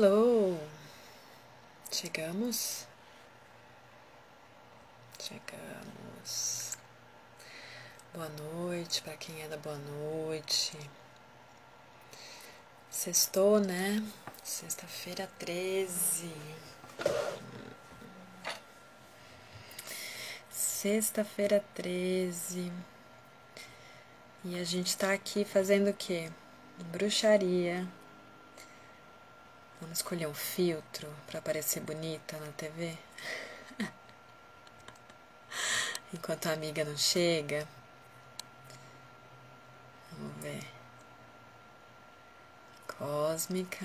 Alô, chegamos, boa noite para quem é da boa noite, sextou, né, sexta-feira 13, e a gente tá aqui fazendo o quê? Bruxaria. Vamos escolher um filtro para parecer bonita na TV? Enquanto a amiga não chega. Vamos ver. Cósmica.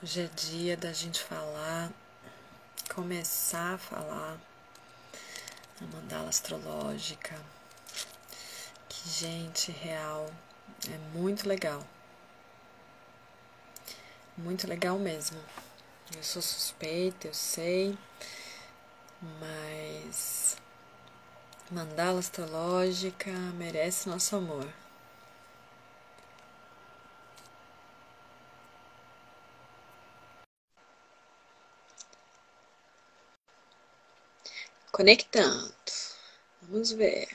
Hoje é dia da gente falar. Começar a falar a mandala astrológica, que, gente, real, é muito legal mesmo. Eu sou suspeita, eu sei, mas mandala astrológica merece nosso amor. Conectando, vamos ver.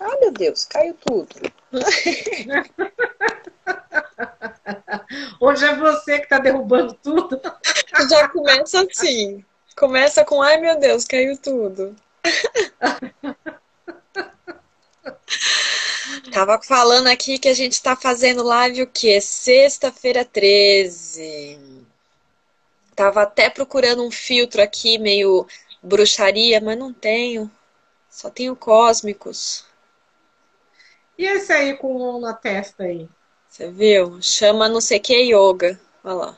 Ah, meu Deus, caiu tudo. Hoje é você que tá derrubando tudo. Já começa assim. Começa com, ai meu Deus, caiu tudo. Tava falando aqui que a gente tá fazendo live o quê? Sexta-feira 13. Tava até procurando um filtro aqui, meio bruxaria, mas não tenho. Só tenho cósmicos. E esse aí com o na testa aí? Você viu? Chama não sei que yoga. Olha lá.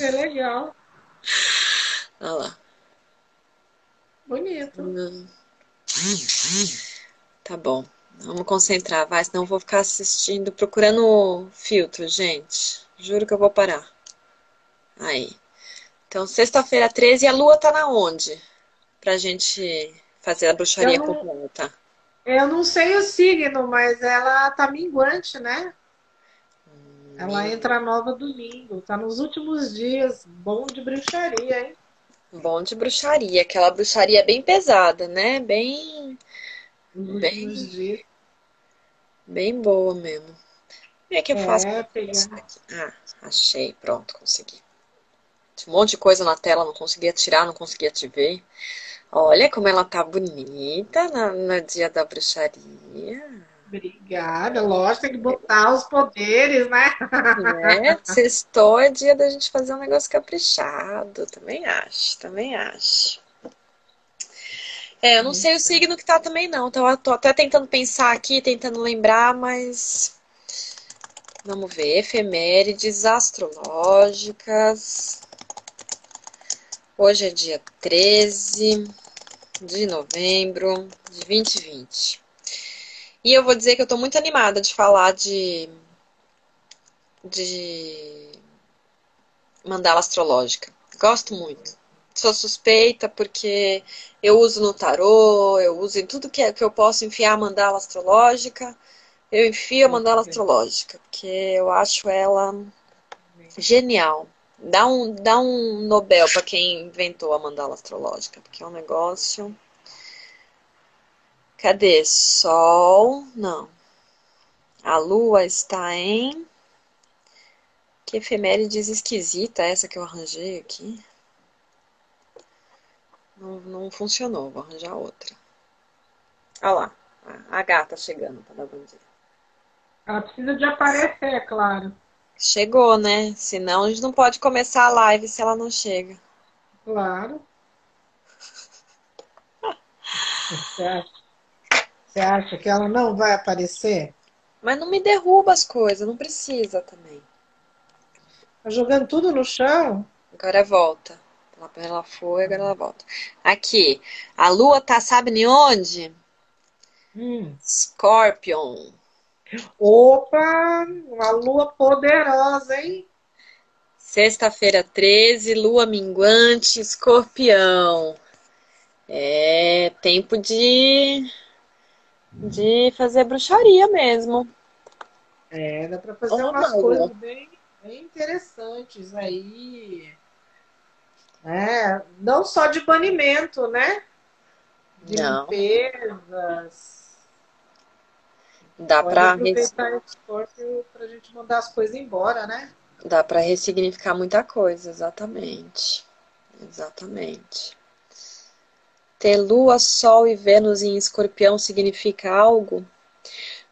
É legal. Olha lá. Bonito. Tá bom. Vamos concentrar, vai. Senão eu vou ficar assistindo, procurando filtro, gente. Juro que eu vou parar. Aí. Então, sexta-feira 13, a lua tá na onde? Pra gente fazer a bruxaria completa. Eu não sei o signo, mas ela tá minguante, né? Ela entra nova domingo. Tá nos últimos dias. Bom de bruxaria, hein? Bom de bruxaria. Aquela bruxaria bem pesada, né? Bem boa mesmo. Como é que eu faço? Ah, achei. Pronto, consegui. Tinha um monte de coisa na tela, não conseguia tirar, não conseguia te ver. Olha como ela tá bonita no dia da bruxaria. Obrigada. Lógico, tem que botar os poderes, né? É, sextou é dia da gente fazer um negócio caprichado. Também acho, É, eu não sei o signo que tá também, não. Então, eu tô até tentando pensar aqui, tentando lembrar, mas... Vamos ver, efemérides astrológicas. Hoje é dia 13 de novembro de 2020. E eu vou dizer que eu tô muito animada de falar de mandala astrológica. Gosto muito. Sou suspeita porque eu uso no tarô, eu uso em tudo que eu posso enfiar a mandala astrológica. Eu enfio a mandala astrológica, porque eu acho ela genial. Dá um Nobel para quem inventou a mandala astrológica, porque é um negócio... Cadê? Sol? Não. A lua está em... Que efemérides esquisita essa que eu arranjei aqui. Não funcionou, vou arranjar outra. Olha lá, a gata chegando para dar bom dia. Ela precisa de aparecer, é claro. Chegou, né? Senão a gente não pode começar a live se ela não chega. Claro. Você acha que ela não vai aparecer? Mas não me derruba as coisas, não precisa também. Tá jogando tudo no chão? Agora volta. Ela foi, agora ela volta. Aqui, a lua tá sabe nem onde? Scorpion. Opa, uma lua poderosa, hein? Sexta-feira 13, lua minguante, escorpião. É tempo de fazer bruxaria mesmo. É, dá pra fazer umas coisas bem interessantes aí. É, não só de banimento, né? De limpezas. Dá pra aproveitar esse esforço pra gente mandar as coisas embora, né? Dá para ressignificar muita coisa, exatamente. Exatamente. Ter lua, sol e Vênus em escorpião significa algo?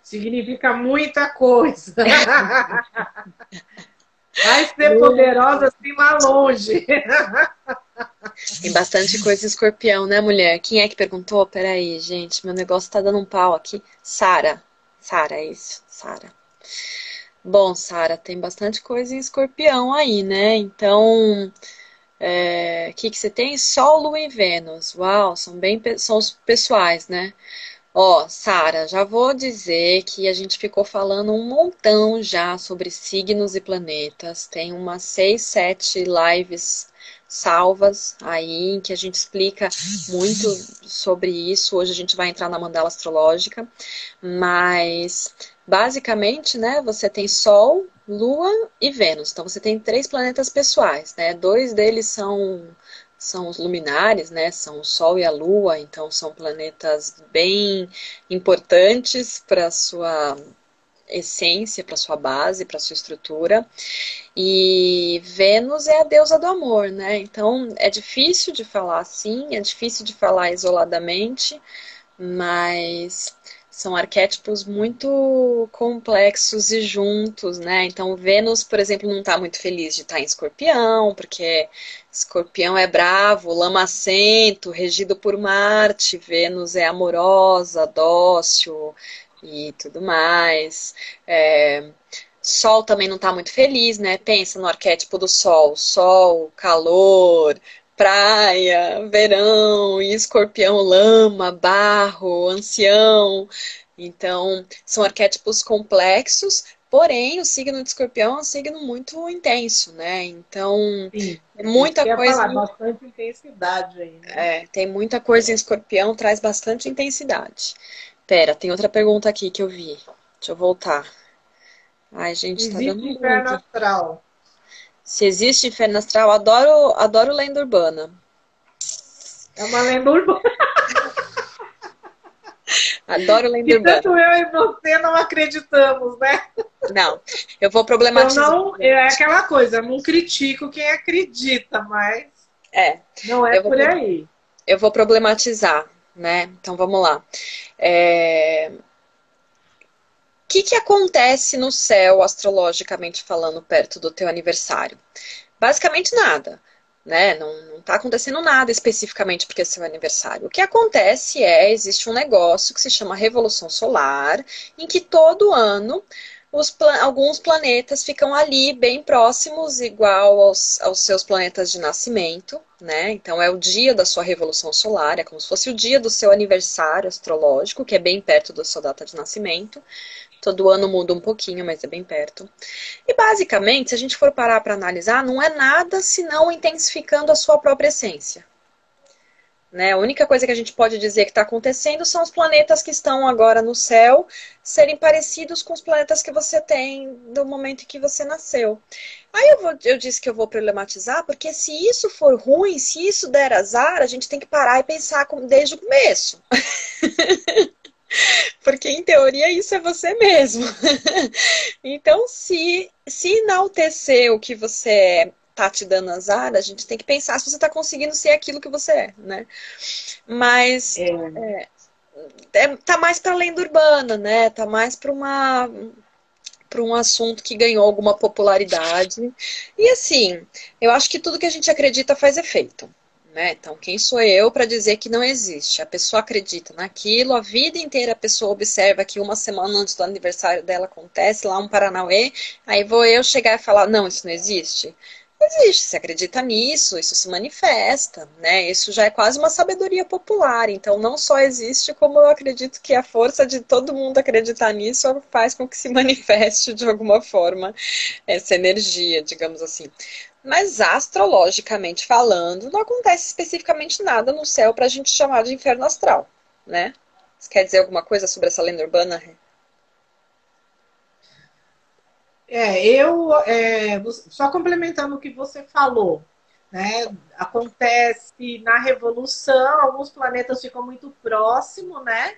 Significa muita coisa. Vai ser poderosa assim lá longe. Tem bastante coisa em escorpião, né, mulher? Quem é que perguntou? Peraí, gente, meu negócio tá dando um pau aqui. Sara. Sara, é isso. Sara. Bom, Sara, tem bastante coisa em escorpião aí, né? Então, que você tem? Sol, Lua e Vênus. Uau, são os pessoais, né? Ó, Sara, já vou dizer que a gente ficou falando um montão já sobre signos e planetas. Tem umas 6, 7 lives salvas aí, em que a gente explica muito sobre isso. Hoje a gente vai entrar na mandala astrológica, mas... basicamente, né, você tem Sol, Lua e Vênus. Então, você tem 3 planetas pessoais, né? 2 deles são os luminares, né? São o Sol e a Lua. Então, são planetas bem importantes para a sua essência, para a sua base, para a sua estrutura. E Vênus é a deusa do amor, né? Então, é difícil de falar assim, é difícil de falar isoladamente, mas... são arquétipos muito complexos e juntos, né? Então, Vênus, por exemplo, não tá muito feliz de estar em escorpião, porque escorpião é bravo, lamacento, regido por Marte. Vênus é amorosa, dócil e tudo mais. Sol também não tá muito feliz, né? Pensa no arquétipo do Sol. Sol, calor... praia, verão, e escorpião, lama, barro, ancião. Então, são arquétipos complexos, porém, o signo de escorpião é um signo muito intenso, né? Então, sim, muita coisa... falar, bastante intensidade aí, né? É, tem muita coisa em escorpião, traz bastante intensidade. Pera, tem outra pergunta aqui que eu vi. Deixa eu voltar. Ai, gente, existe inferno astral. Se existe inferno astral, adoro lenda urbana. É uma lenda urbana. Adoro lenda urbana. Tanto eu e você não acreditamos, né? Não, eu vou problematizar. Eu não, é aquela coisa, eu não critico quem acredita, mas não é por aí. Eu vou problematizar, né? Então vamos lá. O que que acontece no céu, astrologicamente falando, perto do teu aniversário? Basicamente nada, né? Não está acontecendo nada especificamente porque é seu aniversário. O que acontece existe um negócio que se chama Revolução Solar, em que todo ano alguns planetas ficam ali bem próximos, igual aos seus planetas de nascimento, né? Então é o dia da sua revolução solar, é como se fosse o dia do seu aniversário astrológico, que é bem perto da sua data de nascimento. Todo ano muda um pouquinho, mas é bem perto. E basicamente, se a gente for parar para analisar, não é nada senão intensificando a sua própria essência. Né? A única coisa que a gente pode dizer que está acontecendo são os planetas que estão agora no céu serem parecidos com os planetas que você tem do momento em que você nasceu. Aí eu disse que eu vou problematizar, porque se isso for ruim, se isso der azar, a gente tem que parar e pensar desde o começo. Porque, em teoria, isso é você mesmo. Então, se enaltecer o que você é, tá te dando azar, a gente tem que pensar se você tá conseguindo ser aquilo que você é, né? Mas tá mais pra lenda urbana, né? Tá mais para um assunto que ganhou alguma popularidade. E assim, eu acho que tudo que a gente acredita faz efeito. Né? Então, quem sou eu para dizer que não existe? A pessoa acredita naquilo, a vida inteira a pessoa observa que uma semana antes do aniversário dela acontece lá um paranauê, aí vou eu chegar e falar, não, isso não existe? existe, se acredita nisso, isso se manifesta, né? Isso já é quase uma sabedoria popular, então não só existe, como eu acredito que a força de todo mundo acreditar nisso faz com que se manifeste de alguma forma essa energia, digamos assim. Mas astrologicamente falando, não acontece especificamente nada no céu para a gente chamar de inferno astral, né? Você quer dizer alguma coisa sobre essa lenda urbana? Só complementando o que você falou, né? Acontece na revolução, alguns planetas ficam muito próximos, né?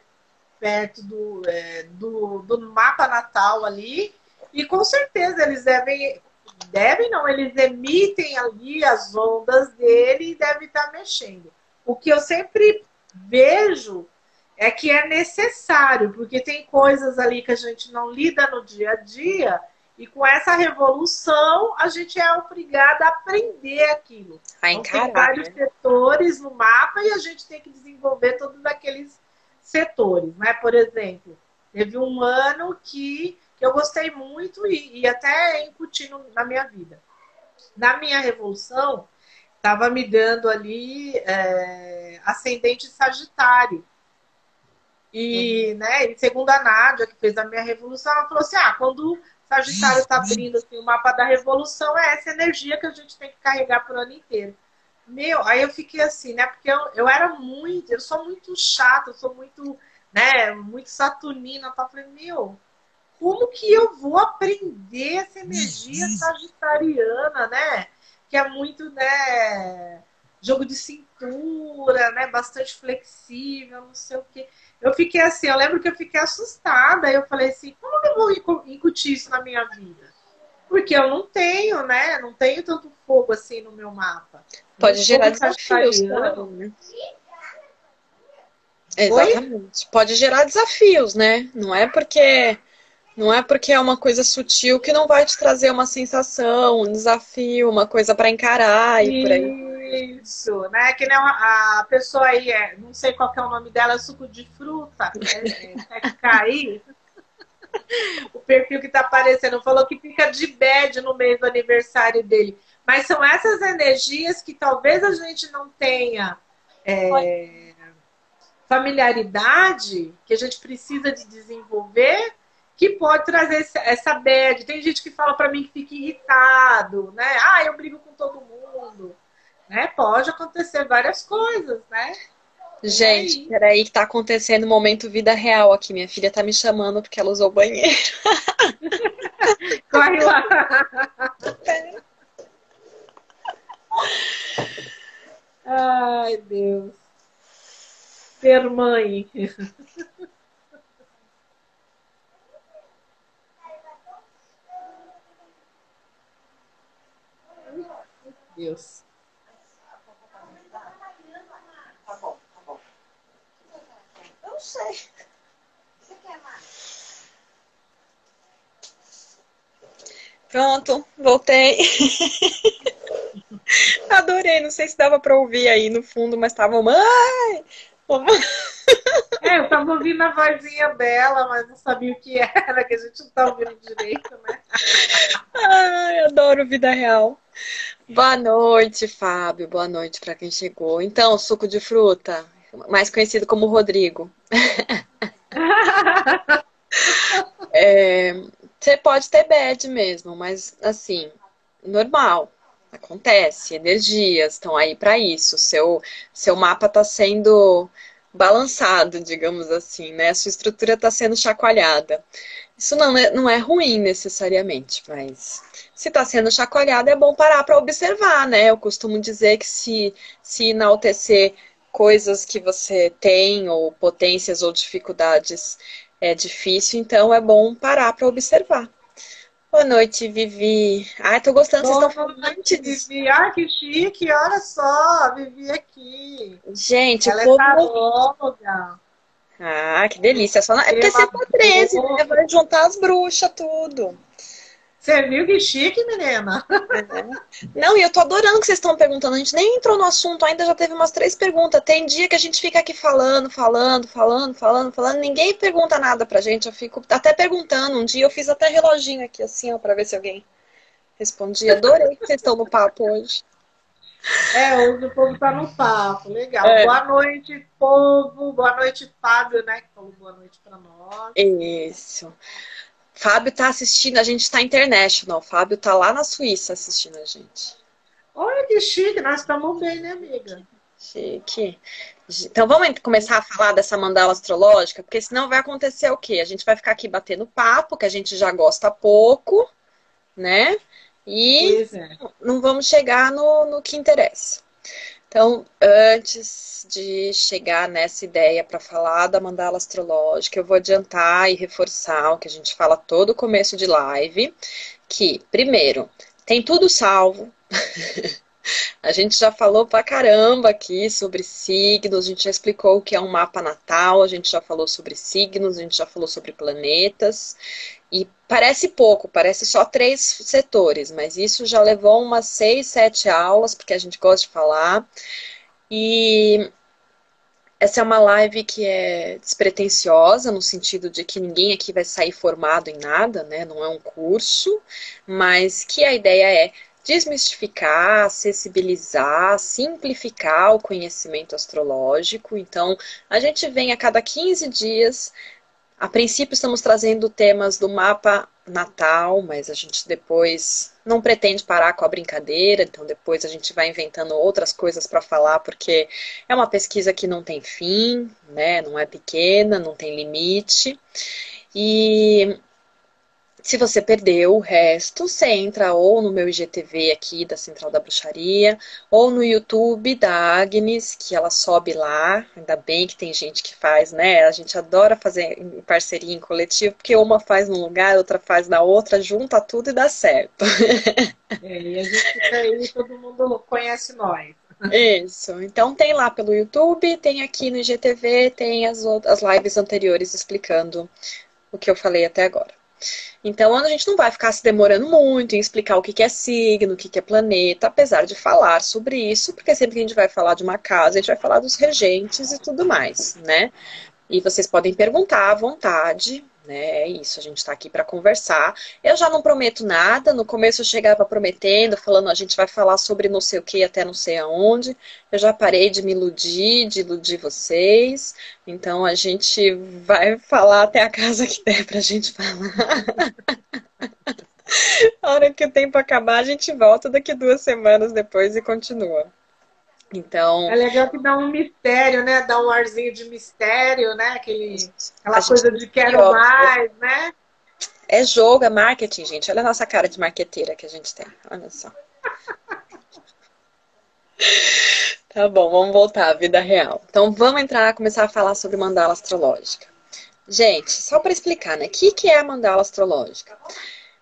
Perto do mapa natal ali, e com certeza eles eles emitem ali as ondas dele e devem estar mexendo. O que eu sempre vejo é que é necessário, porque tem coisas ali que a gente não lida no dia a dia, e com essa revolução a gente é obrigada a aprender aquilo. Tem vários setores no mapa e a gente tem que desenvolver todos aqueles setores, né? Por exemplo, teve um ano que eu gostei muito e até incutindo na minha vida. Na minha revolução, estava me dando ali ascendente Sagitário. E, né, e segundo a Nádia, que fez a minha revolução, ela falou assim, quando Sagitário está abrindo assim, o mapa da revolução, é essa energia que a gente tem que carregar por ano inteiro. Aí eu fiquei assim, né, porque eu sou muito chata, eu sou muito, né, muito saturnina, tá? Eu falei, como que eu vou aprender essa energia sagitariana, né, que é muito, né, jogo de cintura, né, bastante flexível, não sei o quê. Eu fiquei assim, eu lembro que eu fiquei assustada. Eu falei assim, como que eu vou incutir isso na minha vida? Porque eu não tenho, né? Não tenho tanto fogo assim no meu mapa. Pode gerar desafios, né? Exatamente. Oi? Pode gerar desafios, né? Não é porque é uma coisa sutil que não vai te trazer uma sensação, um desafio, uma coisa para encarar e por aí. Isso, né? Que nem a pessoa aí, não sei qual que é o nome dela, é suco de fruta, cair. O perfil que tá aparecendo falou que fica de bad no mês do aniversário dele. Mas são essas energias que talvez a gente não tenha familiaridade, que a gente precisa de desenvolver, que pode trazer essa bad. Tem gente que fala pra mim que fica irritado, né? Eu brigo com todo mundo. Né? Pode acontecer várias coisas, né? Gente, peraí que tá acontecendo um momento vida real aqui. Minha filha tá me chamando porque ela usou o banheiro. Corre lá. Ai, Deus. Ser mãe. Deus. Tá bom. Eu não sei. Você quer mais? Pronto, voltei. Adorei, não sei se dava pra ouvir aí no fundo, mas tava mãe! Eu tava ouvindo a vozinha dela, mas não sabia o que era, que a gente não tá ouvindo direito, né? Ai, adoro vida real. Boa noite, Fábio. Boa noite para quem chegou. Então, suco de fruta, mais conhecido como Rodrigo. Você pode ter bad mesmo, mas assim, normal. Acontece, energias estão aí para isso. Seu mapa está sendo balançado, digamos assim, né? A sua estrutura está sendo chacoalhada. Isso não é ruim necessariamente, mas se está sendo chacoalhado é bom parar para observar, né? Eu costumo dizer que se enaltecer coisas que você tem, ou potências ou dificuldades, é difícil, então é bom parar para observar. Boa noite, Vivi. Tô gostando, vocês estão falando antes disso. Vivi, que chique, olha só, Vivi aqui. Gente, ela é taróloga. Que delícia. Só na... É porque você tá 13, né? Vai juntar as bruxas, tudo. Você viu que chique, menina? Não, e eu tô adorando que vocês estão perguntando. A gente nem entrou no assunto ainda, já teve umas 3 perguntas. Tem dia que a gente fica aqui falando. Ninguém pergunta nada pra gente. Eu fico até perguntando. Um dia eu fiz até reloginho aqui, assim, ó, pra ver se alguém Respondi, adorei que vocês estão no papo hoje. É, hoje o povo tá no papo, legal. É. Boa noite, povo. Boa noite, Fábio, né? Que falou boa noite pra nós. Isso. Fábio tá assistindo, a gente tá international. Fábio tá lá na Suíça assistindo a gente. Olha que chique, nós estamos bem, né, amiga? Chique. Então vamos começar a falar dessa mandala astrológica, porque senão vai acontecer o quê? A gente vai ficar aqui batendo papo, que a gente já gosta pouco, né? E não vamos chegar no que interessa. Então, antes de chegar nessa ideia para falar da mandala astrológica, eu vou adiantar e reforçar o que a gente fala todo começo de live, que, primeiro, tem tudo salvo. A gente já falou pra caramba aqui sobre signos, a gente já explicou o que é um mapa natal, a gente já falou sobre signos, a gente já falou sobre planetas. E parece pouco, parece só 3 setores, mas isso já levou umas 6, 7 aulas, porque a gente gosta de falar. E essa é uma live que é despretensiosa, no sentido de que ninguém aqui vai sair formado em nada, né? Não é um curso, mas que a ideia é desmistificar, acessibilizar, simplificar o conhecimento astrológico. Então, a gente vem a cada 15 dias... A princípio estamos trazendo temas do mapa natal, mas a gente depois não pretende parar com a brincadeira, então depois a gente vai inventando outras coisas para falar, porque é uma pesquisa que não tem fim, né? Não é pequena, não tem limite. E se você perdeu o resto, você entra ou no meu IGTV aqui da Central da Bruxaria, ou no YouTube da Agnes, que ela sobe lá. Ainda bem que tem gente que faz, né? A gente adora fazer em parceria, em coletivo, porque uma faz num lugar, outra faz na outra, junta tudo e dá certo. É, e a gente fica aí, todo mundo conhece nós. Isso, então tem lá pelo YouTube, tem aqui no IGTV, tem as lives anteriores explicando o que eu falei até agora. Então, a gente não vai ficar se demorando muito em explicar o que é signo, o que é planeta, apesar de falar sobre isso, porque sempre que a gente vai falar de uma casa, a gente vai falar dos regentes e tudo mais, né? E vocês podem perguntar à vontade, né? É isso, a gente tá aqui para conversar. Eu já não prometo nada, no começo eu chegava prometendo, falando, a gente vai falar sobre não sei o que até não sei aonde. Eu já parei de me iludir, de iludir vocês. Então a gente vai falar até a casa que der pra gente falar. A hora que o tempo acabar, a gente volta daqui 2 semanas depois e continua. Então, é legal que dá um mistério, né? Dá um arzinho de mistério, né? Aquela coisa de quero mais, né? É jogo, é marketing, gente. Olha a nossa cara de marqueteira que a gente tem. Olha só. Tá bom, vamos voltar à vida real. Então, vamos começar a falar sobre mandala astrológica. Gente, só para explicar, né? O que é a mandala astrológica?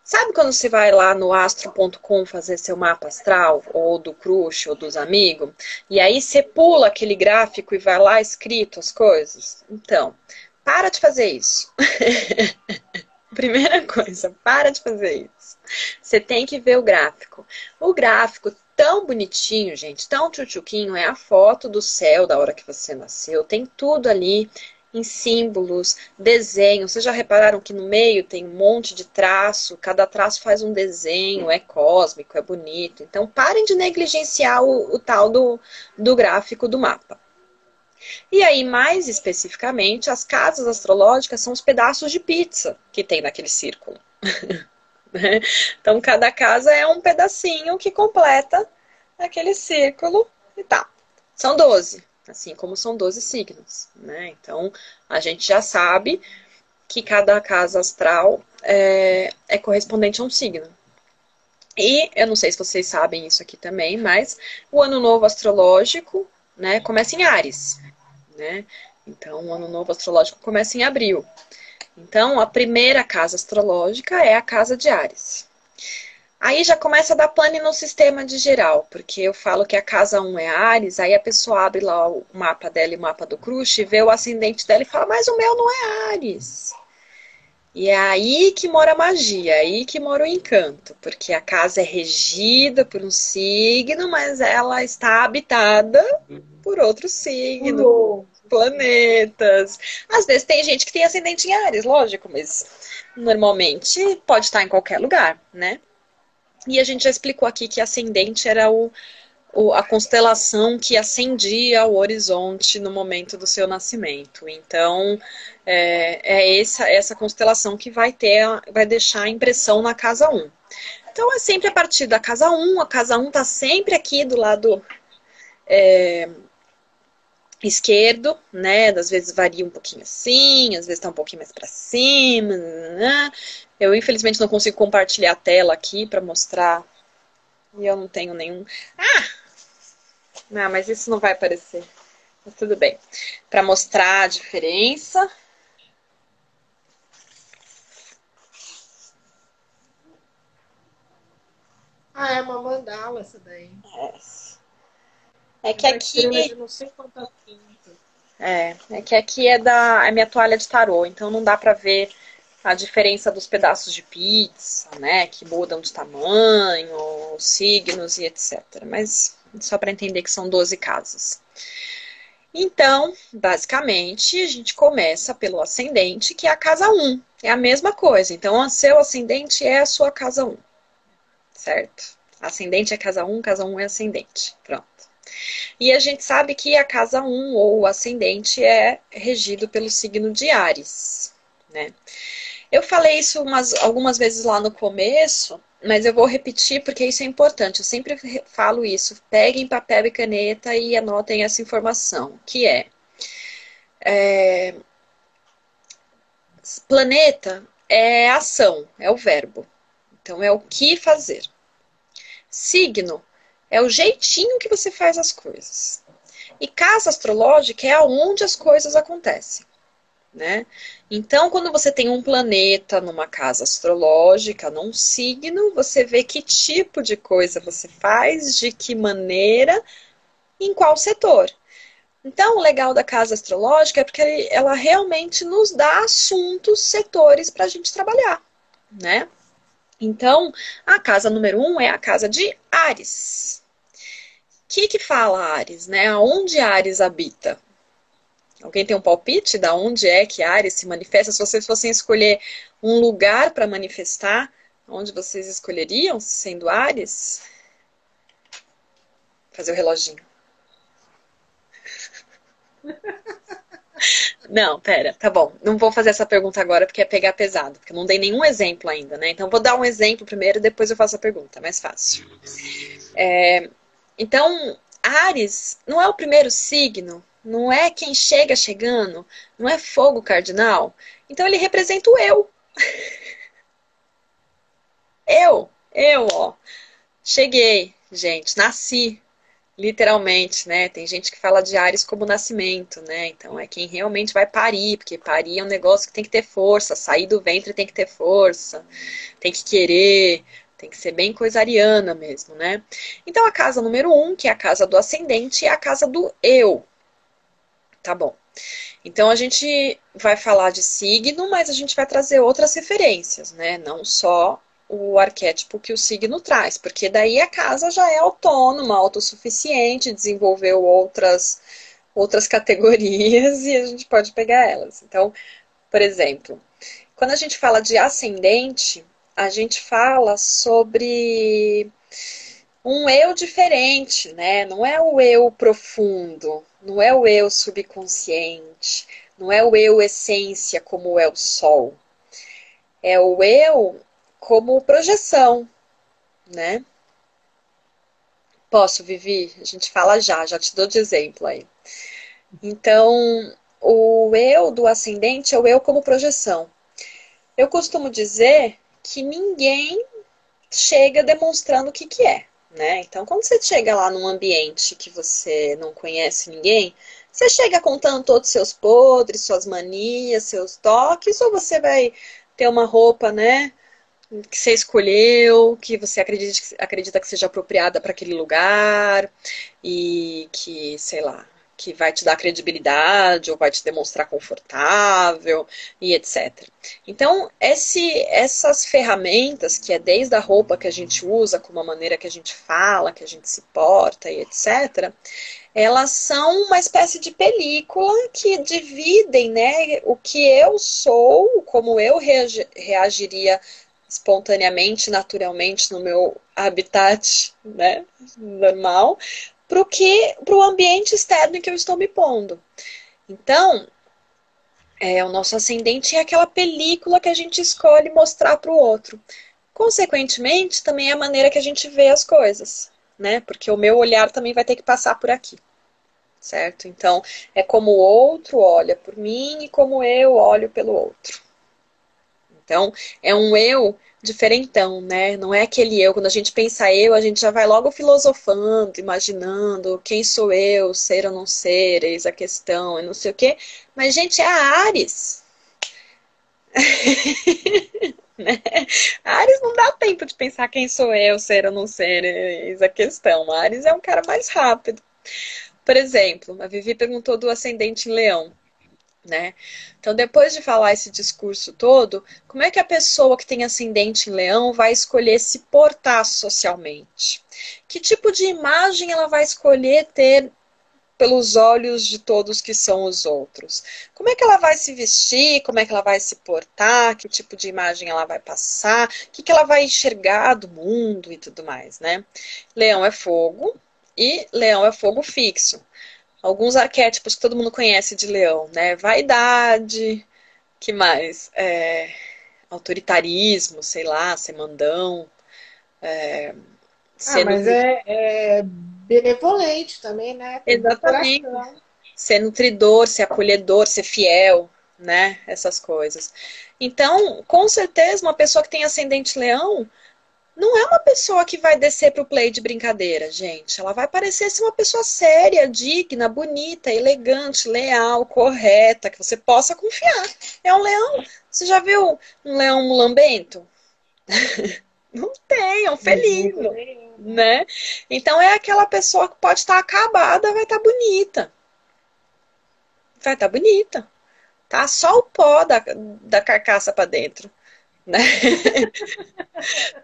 Sabe quando você vai lá no astro.com fazer seu mapa astral, ou do crush, ou dos amigos, e aí você pula aquele gráfico e vai lá escrito as coisas? Então, para de fazer isso. Primeira coisa, para de fazer isso. Você tem que ver o gráfico. O gráfico tão bonitinho, gente, tão tchutchuquinho, é a foto do céu da hora que você nasceu, tem tudo ali. Em símbolos, desenhos. Vocês já repararam que no meio tem um monte de traço, cada traço faz um desenho, é cósmico, é bonito. Então parem de negligenciar o tal do gráfico do mapa. E aí, mais especificamente, as casas astrológicas são os pedaços de pizza que tem naquele círculo. Então cada casa é um pedacinho que completa aquele círculo e tá. São 12. Assim como são 12 signos, né? Então, a gente já sabe que cada casa astral é correspondente a um signo. E, eu não sei se vocês sabem isso aqui também, mas o ano novo astrológico, né, começa em Áries, né? Então, o ano novo astrológico começa em abril. Então, a primeira casa astrológica é a casa de Áries. Aí já começa a dar pane no sistema de geral, porque eu falo que a casa 1 é Áries, aí a pessoa abre lá o mapa dela e o mapa do crush, vê o ascendente dela e fala, mas o meu não é Áries. E é aí que mora a magia, é aí que mora o encanto, porque a casa é regida por um signo, mas ela está habitada por outro signo, planetas. Às vezes tem gente que tem ascendente em Áries, lógico, mas normalmente pode estar em qualquer lugar, né? E a gente já explicou aqui que ascendente era a constelação que ascendia ao horizonte no momento do seu nascimento. Então, essa constelação que vai deixar a impressão na casa 1. Então, é sempre a partir da casa 1. A casa 1 está sempre aqui do lado esquerdo, né? Às vezes varia um pouquinho assim, às vezes tá um pouquinho mais para cima, né? Eu, infelizmente, não consigo compartilhar a tela aqui para mostrar. E eu não tenho nenhum... Ah! Não, mas isso não vai aparecer. Mas tudo bem. Para mostrar a diferença. Ah, é uma mandala essa daí. É que aqui... É que aqui é minha toalha de tarô, então não dá pra ver a diferença dos pedaços de pizza, né? Que mudam de tamanho, signos e etc. Mas só para entender que são 12 casas. Então, basicamente, a gente começa pelo ascendente, que é a casa 1. É a mesma coisa. Então, o seu ascendente é a sua casa 1. Certo? Ascendente é casa 1 é ascendente. Pronto. E a gente sabe que a casa 1 ou o ascendente é regido pelo signo de Áries, né? Eu falei isso algumas vezes lá no começo, mas eu vou repetir porque isso é importante. Eu sempre falo isso. Peguem papel e caneta e anotem essa informação, que é planeta é ação, é o verbo. Então, é o que fazer. Signo é o jeitinho que você faz as coisas. E casa astrológica é onde as coisas acontecem. Né? Então, quando você tem um planeta numa casa astrológica, num signo, você vê que tipo de coisa você faz, de que maneira, em qual setor. Então, o legal da casa astrológica é porque ela realmente nos dá assuntos, setores para a gente trabalhar, né? Então, a casa número 1 é a casa de Áries. O que fala Áries, né? Aonde Áries habita? Alguém tem um palpite de onde é que Áries se manifesta? Se vocês fossem escolher um lugar para manifestar, onde vocês escolheriam, sendo Áries? Fazer o reloginho. Não, pera, tá bom. Não vou fazer essa pergunta agora porque é pegar pesado, porque eu não dei nenhum exemplo ainda, né? Então vou dar um exemplo primeiro e depois eu faço a pergunta, mais fácil. Então, Áries não é o primeiro signo. Não é quem chega chegando, não é fogo cardinal. Então ele representa o eu. Eu, ó. Cheguei, gente, nasci, literalmente, né? Tem gente que fala de Áries como nascimento, né? Então é quem realmente vai parir, porque parir é um negócio que tem que ter força, sair do ventre tem que ter força, tem que querer... Tem que ser bem coisa ariana mesmo, né? Então a casa número 1, que é a casa do ascendente, é a casa do eu. Tá bom. Então a gente vai falar de signo, mas a gente vai trazer outras referências, né? Não só o arquétipo que o signo traz, porque daí a casa já é autônoma, autossuficiente, desenvolveu outras categorias e a gente pode pegar elas. Então, por exemplo, quando a gente fala de ascendente... A gente fala sobre um eu diferente, né? Não é o eu profundo, não é o eu subconsciente, não é o eu essência como é o sol. É o eu como projeção, né? Posso, Vivi? A gente fala já te dou de exemplo aí. Então, o eu do ascendente é o eu como projeção. Eu costumo dizer... que ninguém chega demonstrando o que é, né? Então, quando você chega lá num ambiente que você não conhece ninguém, você chega contando todos os seus podres, suas manias, seus toques, ou você vai ter uma roupa, né, que você escolheu, que você acredita que seja apropriada para aquele lugar, e que, sei lá, que vai te dar credibilidade ou vai te demonstrar confortável e etc. Então, essas ferramentas, que é desde a roupa que a gente usa, como a maneira que a gente fala, que a gente se porta e etc., elas são uma espécie de película que dividem, né, o que eu sou, como eu reagiria espontaneamente, naturalmente, no meu habitat, né, normal, pro ambiente externo em que eu estou me pondo. Então, o nosso ascendente é aquela película que a gente escolhe mostrar para o outro. Consequentemente, também é a maneira que a gente vê as coisas, né? Porque o meu olhar também vai ter que passar por aqui, certo? Então, é como o outro olha por mim e como eu olho pelo outro. Então, é um eu diferentão, né? Não é aquele eu. Quando a gente pensa eu, a gente já vai logo filosofando, imaginando quem sou eu, ser ou não ser, eis a questão, e não sei o quê. Mas, gente, é a Áries. Né? A Áries não dá tempo de pensar quem sou eu, ser ou não ser, eis a questão. A Áries é um cara mais rápido. Por exemplo, a Vivi perguntou do ascendente em Leão. Né? Então, depois de falar esse discurso todo, como é que a pessoa que tem ascendente em Leão vai escolher se portar socialmente? Que tipo de imagem ela vai escolher ter pelos olhos de todos que são os outros? Como é que ela vai se vestir? Como é que ela vai se portar? Que tipo de imagem ela vai passar? O que ela vai enxergar do mundo e tudo mais, né? Leão é fogo e Leão é fogo fixo. Alguns arquétipos que todo mundo conhece de Leão, né? Vaidade, que mais? Autoritarismo, sei lá, ser mandão. Mas é benevolente também, né? Tem exatamente. Ser nutridor, ser acolhedor, ser fiel, né? Essas coisas. Então, com certeza, uma pessoa que tem ascendente Leão não é uma pessoa que vai descer pro play de brincadeira, gente. Ela vai parecer ser uma pessoa séria, digna, bonita, elegante, leal, correta, que você possa confiar. É um leão. Você já viu um leão mulambento? Não tem, é um felino, né? Então é aquela pessoa que pode estar acabada, vai estar bonita. Vai estar bonita. Tá só o pó da carcaça para dentro. Né?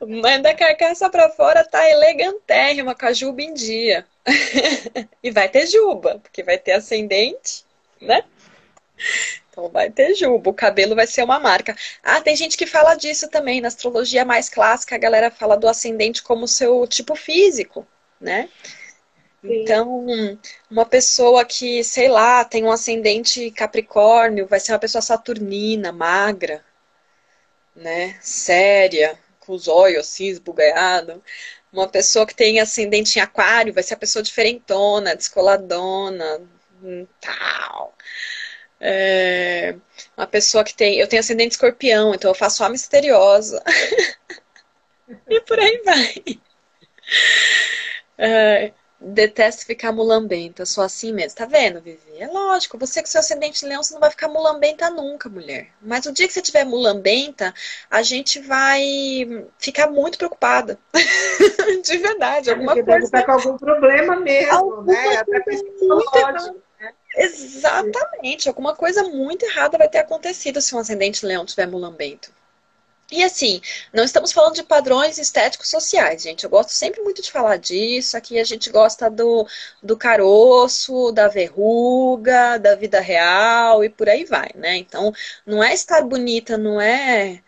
Mas da carcaça pra fora tá elegantérrima, com a juba em dia. E vai ter juba, porque vai ter ascendente, né? Então vai ter juba, o cabelo vai ser uma marca. Ah, tem gente que fala disso também. Na astrologia mais clássica, a galera fala do ascendente como seu tipo físico, né? Sim. Então, uma pessoa que, sei lá, tem um ascendente Capricórnio, vai ser uma pessoa saturnina, magra, né, séria, com os olhos assim, esbugalhado. Uma pessoa que tem ascendente em Aquário vai ser a pessoa diferentona, descoladona, tal. Uma pessoa que tem... Eu tenho ascendente Escorpião, então eu faço a misteriosa. E por aí vai. Detesto ficar mulambenta, sou assim mesmo. Tá vendo, Vivi? É lógico, você com seu ascendente Leão, você não vai ficar mulambenta nunca, mulher. Mas o dia que você tiver mulambenta, a gente vai ficar muito preocupada. De verdade, alguma coisa. Deve estar com algum problema mesmo, alguma, né? Até psicológico, né? Exatamente, alguma coisa muito errada vai ter acontecido se um ascendente Leão tiver mulambento. E assim, não estamos falando de padrões estéticos sociais, gente. Eu gosto sempre muito de falar disso. Aqui a gente gosta do caroço, da verruga, da vida real e por aí vai, né? Então, não é estar bonita, não é,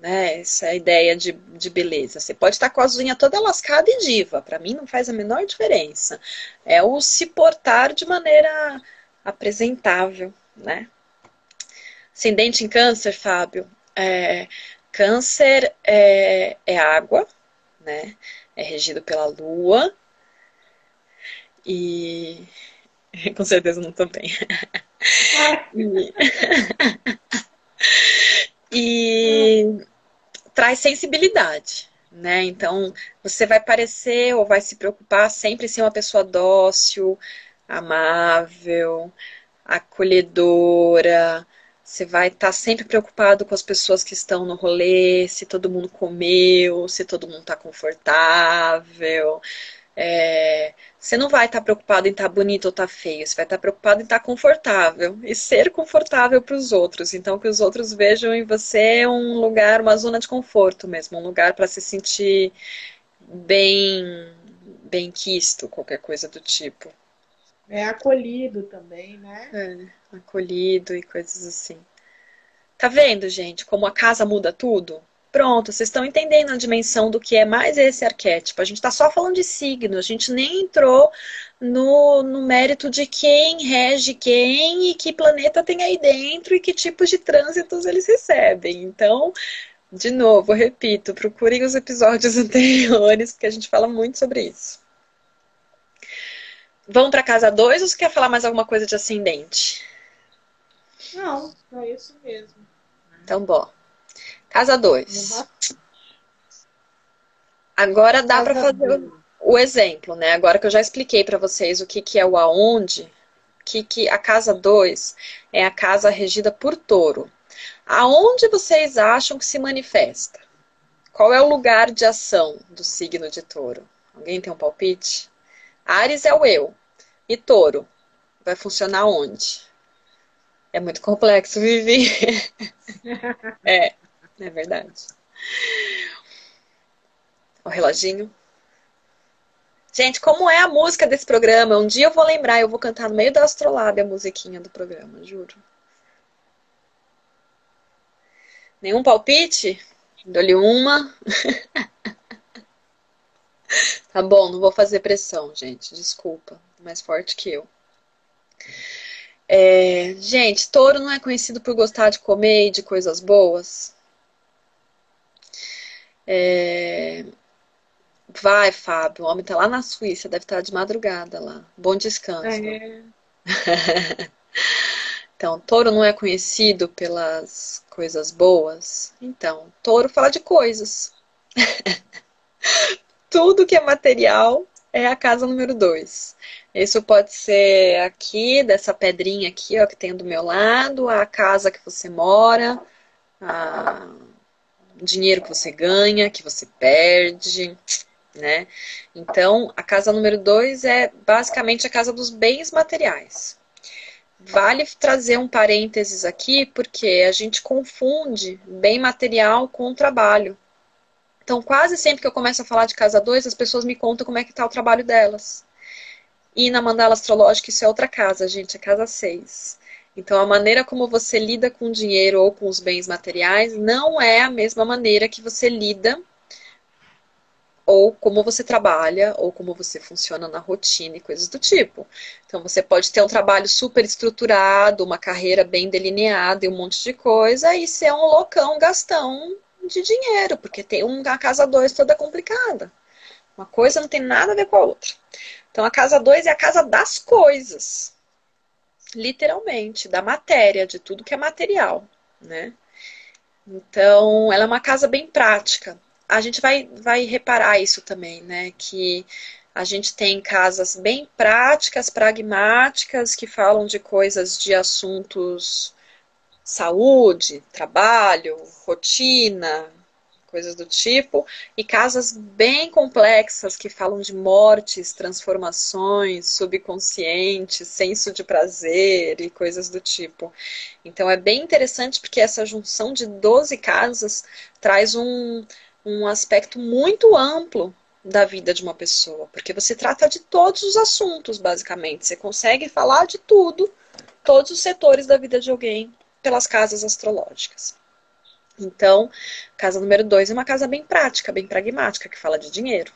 né, essa ideia de beleza. Você pode estar com a unhas toda lascada e diva. Para mim, não faz a menor diferença. É o se portar de maneira apresentável, né? Ascendente em Câncer, Fábio. Câncer é água, né? É regido pela Lua. E com certeza não tô bem. E traz sensibilidade, né? Então você vai parecer ou vai se preocupar sempre em ser uma pessoa dócil, amável, acolhedora. Você vai estar sempre preocupado com as pessoas que estão no rolê, se todo mundo comeu, se todo mundo está confortável. Você não vai estar preocupado em estar bonito ou estar feio, você vai estar preocupado em estar confortável e ser confortável para os outros. Então, que os outros vejam em você um lugar, uma zona de conforto mesmo, um lugar para se sentir bem quisto, qualquer coisa do tipo. É acolhido também, né? Acolhido e coisas assim. Tá vendo, gente, como a casa muda tudo? Pronto, vocês estão entendendo a dimensão do que é mais esse arquétipo. A gente está só falando de signo, a gente nem entrou no mérito de quem rege quem e que planeta tem aí dentro e que tipos de trânsitos eles recebem. Então, de novo, eu repito, procurem os episódios anteriores, porque a gente fala muito sobre isso. Vamos para casa 2 ou você quer falar mais alguma coisa de ascendente? Não, é isso mesmo. Então, bom. Casa 2. Agora dá para fazer o exemplo, né? Agora que eu já expliquei para vocês o que é o aonde, que a casa 2 é a casa regida por touro. Aonde vocês acham que se manifesta? Qual é o lugar de ação do signo de touro? Alguém tem um palpite? Áries é o eu. E touro? Vai funcionar onde? É muito complexo, Vivi. É verdade. O reloginho. Gente, como é a música desse programa? Um dia eu vou lembrar, eu vou cantar no meio da Astrolab a musiquinha do programa, juro. Nenhum palpite? Dou-lhe uma. Tá bom, não vou fazer pressão, gente. Desculpa, mais forte que eu. Gente, touro não é conhecido por gostar de comer e de coisas boas? Vai, Fábio, o homem tá lá na Suíça, deve estar de madrugada lá. Bom descanso. Então, touro não é conhecido pelas coisas boas? Então, touro fala de coisas. Tudo que é material é a casa número 2. Isso pode ser aqui, dessa pedrinha aqui, ó, que tem do meu lado, a casa que você mora, o dinheiro que você ganha, que você perde, né? Então, a casa número 2 é basicamente a casa dos bens materiais. Vale trazer um parênteses aqui, porque a gente confunde bem material com trabalho. Então, quase sempre que eu começo a falar de casa 2, as pessoas me contam como é que tá o trabalho delas. E na mandala astrológica, isso é outra casa, gente, é casa 6. Então, a maneira como você lida com o dinheiro ou com os bens materiais não é a mesma maneira que você lida ou como você trabalha, ou como você funciona na rotina e coisas do tipo. Então, você pode ter um trabalho super estruturado, uma carreira bem delineada e um monte de coisa, e ser um loucão gastão de dinheiro, porque tem uma casa 2 toda complicada. Uma coisa não tem nada a ver com a outra. Então, a casa 2 é a casa das coisas. Literalmente, da matéria, de tudo que é material, né? Então, ela é uma casa bem prática. A gente vai reparar isso também, né? Que a gente tem casas bem práticas, pragmáticas, que falam de coisas, de assuntos saúde, trabalho, rotina, coisas do tipo. E casas bem complexas, que falam de mortes, transformações, subconsciente, senso de prazer e coisas do tipo. Então é bem interessante porque essa junção de 12 casas traz um aspecto muito amplo da vida de uma pessoa, porque você trata de todos os assuntos, basicamente. Você consegue falar de tudo, todos os setores da vida de alguém, pelas casas astrológicas. Então, casa número 2 é uma casa bem prática, bem pragmática, que fala de dinheiro.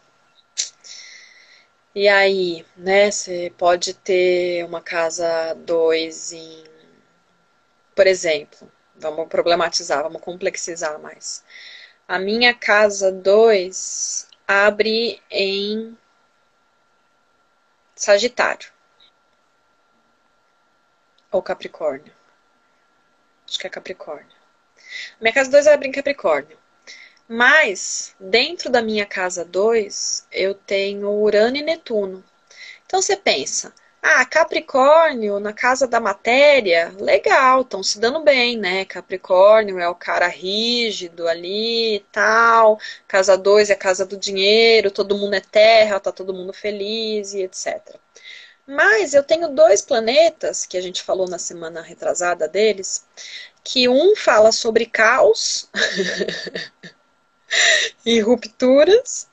E aí, né, você pode ter uma casa 2 em... Por exemplo, vamos problematizar, vamos complexizar mais. A minha casa 2 abre em Sagitário. Ou Capricórnio. Acho que é Capricórnio. Minha casa 2 abre em Capricórnio. Mas, dentro da minha casa 2, eu tenho Urano e Netuno. Então você pensa, Capricórnio na casa da matéria, legal, estão se dando bem, né? Capricórnio é o cara rígido ali e tal, casa 2 é a casa do dinheiro, todo mundo é terra, tá todo mundo feliz e etc. Mas eu tenho 2 planetas, que a gente falou na semana retrasada deles, que um fala sobre caos e rupturas,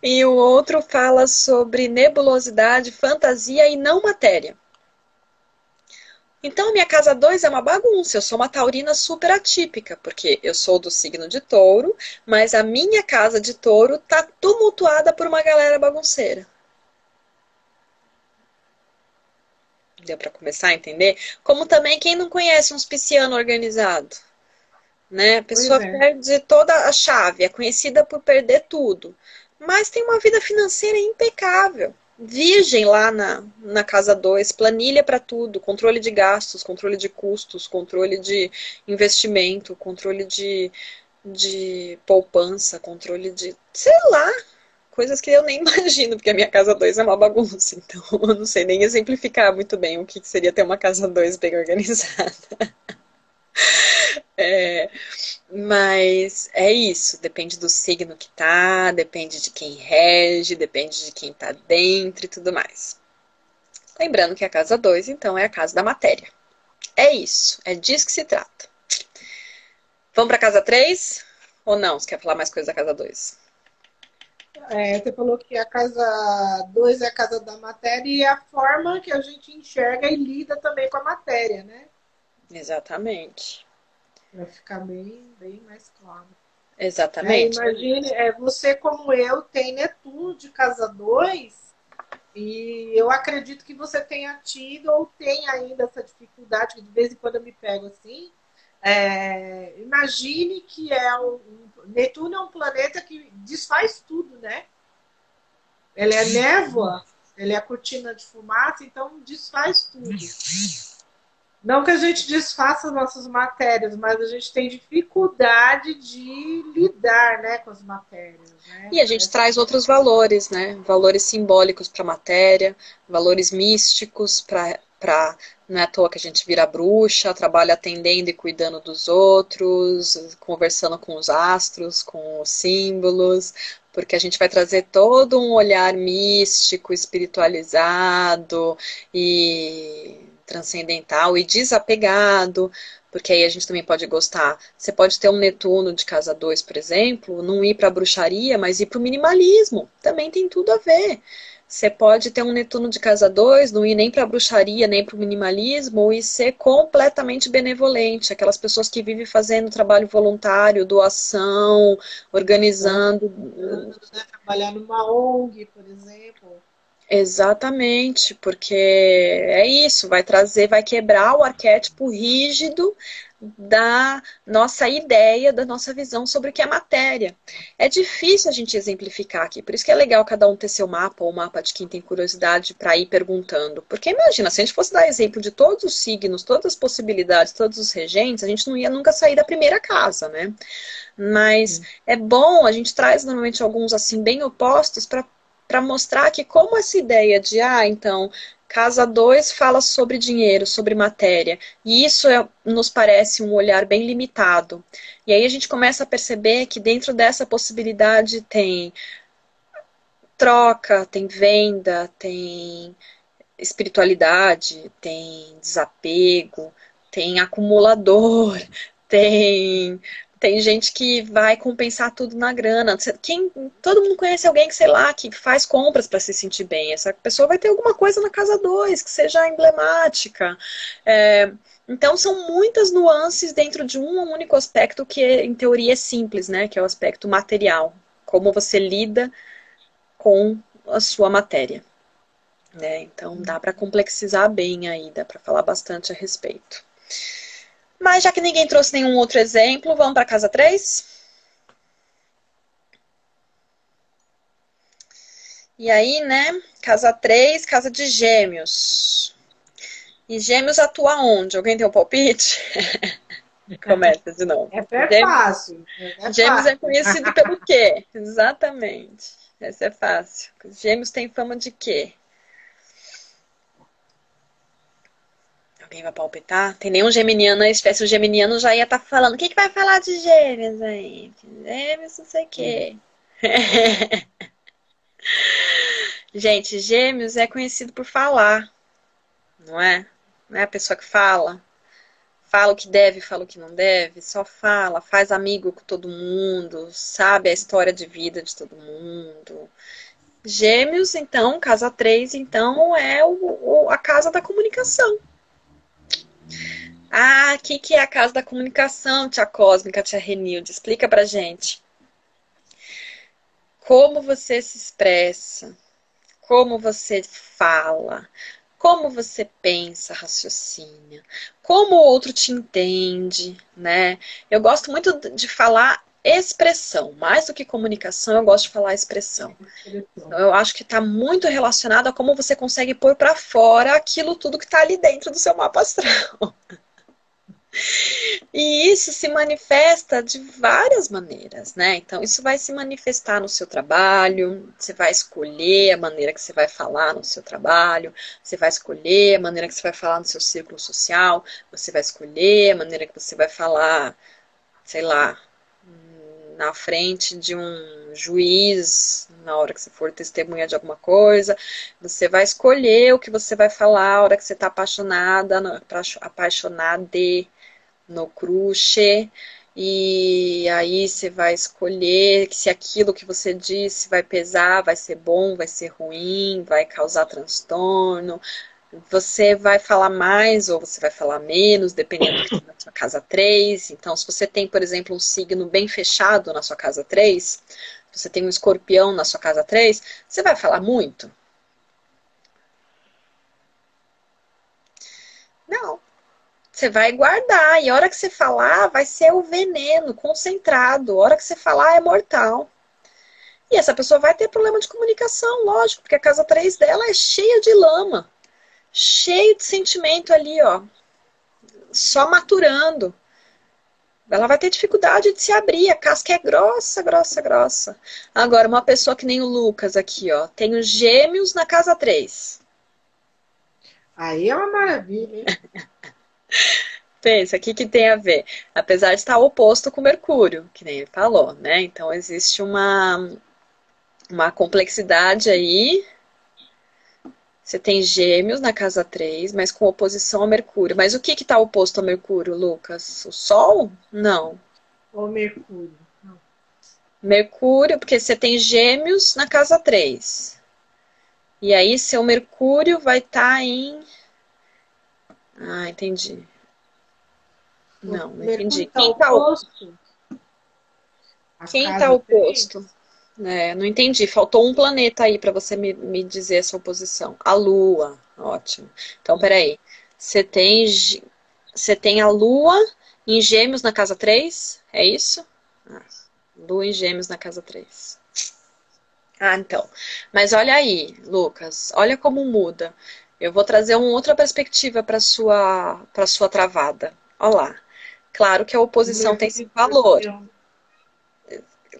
e o outro fala sobre nebulosidade, fantasia e não matéria. Então, a minha casa 2 é uma bagunça. Eu sou uma taurina super atípica, porque eu sou do signo de touro, mas a minha casa de touro tá tumultuada por uma galera bagunceira. Deu para começar a entender? Como também quem não conhece um pisciano organizado, né? A pessoa perde toda a chave, é conhecida por perder tudo. Mas tem uma vida financeira impecável. Virgem lá na casa 2, planilha para tudo, controle de gastos, controle de custos, controle de investimento, controle de poupança, controle de, sei lá, coisas que eu nem imagino, porque a minha casa 2 é uma bagunça, então eu não sei nem exemplificar muito bem o que seria ter uma casa 2 bem organizada. Mas é isso, depende do signo que tá, depende de quem rege, depende de quem tá dentro e tudo mais. Lembrando que a casa 2, então, é a casa da matéria. É isso, é disso que se trata. Vamos pra casa 3? Ou não? Você quer falar mais coisa da casa 2? Você falou que a casa 2 é a casa da matéria e a forma que a gente enxerga e lida também com a matéria, né? Exatamente. Vai ficar bem mais claro. Exatamente. Imagine, você como eu tem Netuno de casa 2 e eu acredito que você tenha tido ou tem ainda essa dificuldade, que de vez em quando eu me pego assim. Imagine que Netuno é um planeta que desfaz tudo, né? Ele é névoa, ele é cortina de fumaça, então desfaz tudo. Não que a gente desfaça as nossas matérias, mas a gente tem dificuldade de lidar, né, com as matérias. Né? E a gente traz outros valores, né? Valores simbólicos para a matéria, valores místicos para... Não é à toa que a gente vira bruxa, trabalha atendendo e cuidando dos outros, conversando com os astros, com os símbolos, porque a gente vai trazer todo um olhar místico, espiritualizado e transcendental e desapegado, porque aí a gente também pode gostar. Você pode ter um Netuno de casa 2, por exemplo, não ir para a bruxaria, mas ir para o minimalismo. Também tem tudo a ver. Você pode ter um Netuno de casa 2, não ir nem para a bruxaria, nem para o minimalismo e ser completamente benevolente. Aquelas pessoas que vivem fazendo trabalho voluntário, doação, organizando. Trabalhar numa ONG, por exemplo. Exatamente, porque é isso, vai trazer, vai quebrar o arquétipo rígido da nossa ideia, da nossa visão sobre o que é matéria. É difícil a gente exemplificar aqui, por isso que é legal cada um ter seu mapa ou mapa de quem tem curiosidade para ir perguntando. Porque imagina, se a gente fosse dar exemplo de todos os signos, todas as possibilidades, todos os regentes, a gente não ia nunca sair da primeira casa, né? Mas é bom, a gente traz normalmente alguns assim bem opostos para mostrar que como essa ideia de, então, casa 2 fala sobre dinheiro, sobre matéria, e isso nos parece um olhar bem limitado. E aí a gente começa a perceber que dentro dessa possibilidade tem troca, tem venda, tem espiritualidade, tem desapego, tem acumulador, Tem gente que vai compensar tudo na grana. Todo mundo conhece alguém que, sei lá, que faz compras para se sentir bem. Essa pessoa vai ter alguma coisa na casa 2 que seja emblemática. Então, são muitas nuances dentro de um único aspecto que, em teoria, é simples, né? Que é o aspecto material. Como você lida com a sua matéria. Né? Então, dá para complexizar bem aí. Dá para falar bastante a respeito. Mas já que ninguém trouxe nenhum outro exemplo, vamos para a casa 3? E aí, né? Casa 3, casa de Gêmeos. E Gêmeos atua onde? Alguém tem um palpite? Começa de novo. Fácil. Gêmeos é conhecido pelo quê? Exatamente. Essa é fácil. Gêmeos tem fama de quê? Alguém vai palpitar? Tem nenhum geminiano aí, se tivesse um geminiano já ia estar falando. O que vai falar de gêmeos aí? Gêmeos não sei o quê. Gente, gêmeos é conhecido por falar, não é? Não é a pessoa que fala? Fala o que deve, fala o que não deve, só fala, faz amigo com todo mundo, sabe a história de vida de todo mundo. Gêmeos, então, casa 3, então, é a casa da comunicação. Ah, o que é a casa da comunicação, tia Cósmica, tia Renilde? Explica pra gente. Como você se expressa, como você fala, como você pensa, raciocina, como o outro te entende, né? Eu gosto muito de falar expressão, mais do que comunicação, eu gosto de falar expressão. Então, eu acho que está muito relacionado a como você consegue pôr para fora aquilo tudo que está ali dentro do seu mapa astral. E isso se manifesta de várias maneiras, né? Então, isso vai se manifestar no seu trabalho, você vai escolher a maneira que você vai falar no seu trabalho, você vai escolher a maneira que você vai falar no seu círculo social, você vai escolher a maneira que você vai falar, sei lá, na frente de um juiz, na hora que você for testemunha de alguma coisa, você vai escolher o que você vai falar na hora que você está apaixonada, apaixonade, no crush, e aí você vai escolher se aquilo que você disse vai pesar, vai ser bom, vai ser ruim, vai causar transtorno. Você vai falar mais ou você vai falar menos, dependendo da sua casa 3. Então, se você tem, por exemplo, um signo bem fechado na sua casa 3, se você tem um escorpião na sua casa 3, você vai falar muito? Não. Você vai guardar, e a hora que você falar, vai ser o veneno concentrado. A hora que você falar, é mortal. E essa pessoa vai ter problema de comunicação, lógico, porque a casa 3 dela é cheia de lama. Cheio de sentimento ali, ó, só maturando. Ela vai ter dificuldade de se abrir, a casca é grossa, grossa, grossa. Agora, uma pessoa que nem o Lucas aqui, ó, tem os gêmeos na casa 3. Aí é uma maravilha, hein? Pensa, o que tem a ver? Apesar de estar oposto com Mercúrio, que nem ele falou, né? Então, existe uma complexidade aí. Você tem gêmeos na casa 3, mas com oposição a Mercúrio. Mas o que está oposto a Mercúrio, Lucas? O Sol? Não. O Mercúrio. Não. Mercúrio, porque você tem gêmeos na casa 3. E aí seu Mercúrio vai estar em... Ah, entendi. Não, não entendi. Quem está oposto? Quem está oposto? É, não entendi, faltou um planeta aí para você me dizer essa oposição. A Lua, ótimo. Então, peraí, você tem a Lua em Gêmeos na casa 3? É isso? Ah, Lua em Gêmeos na casa 3. Ah, então. Mas olha aí, Lucas, olha como muda. Eu vou trazer uma outra perspectiva para sua travada. Olha lá. Claro que a oposição tem seu valor.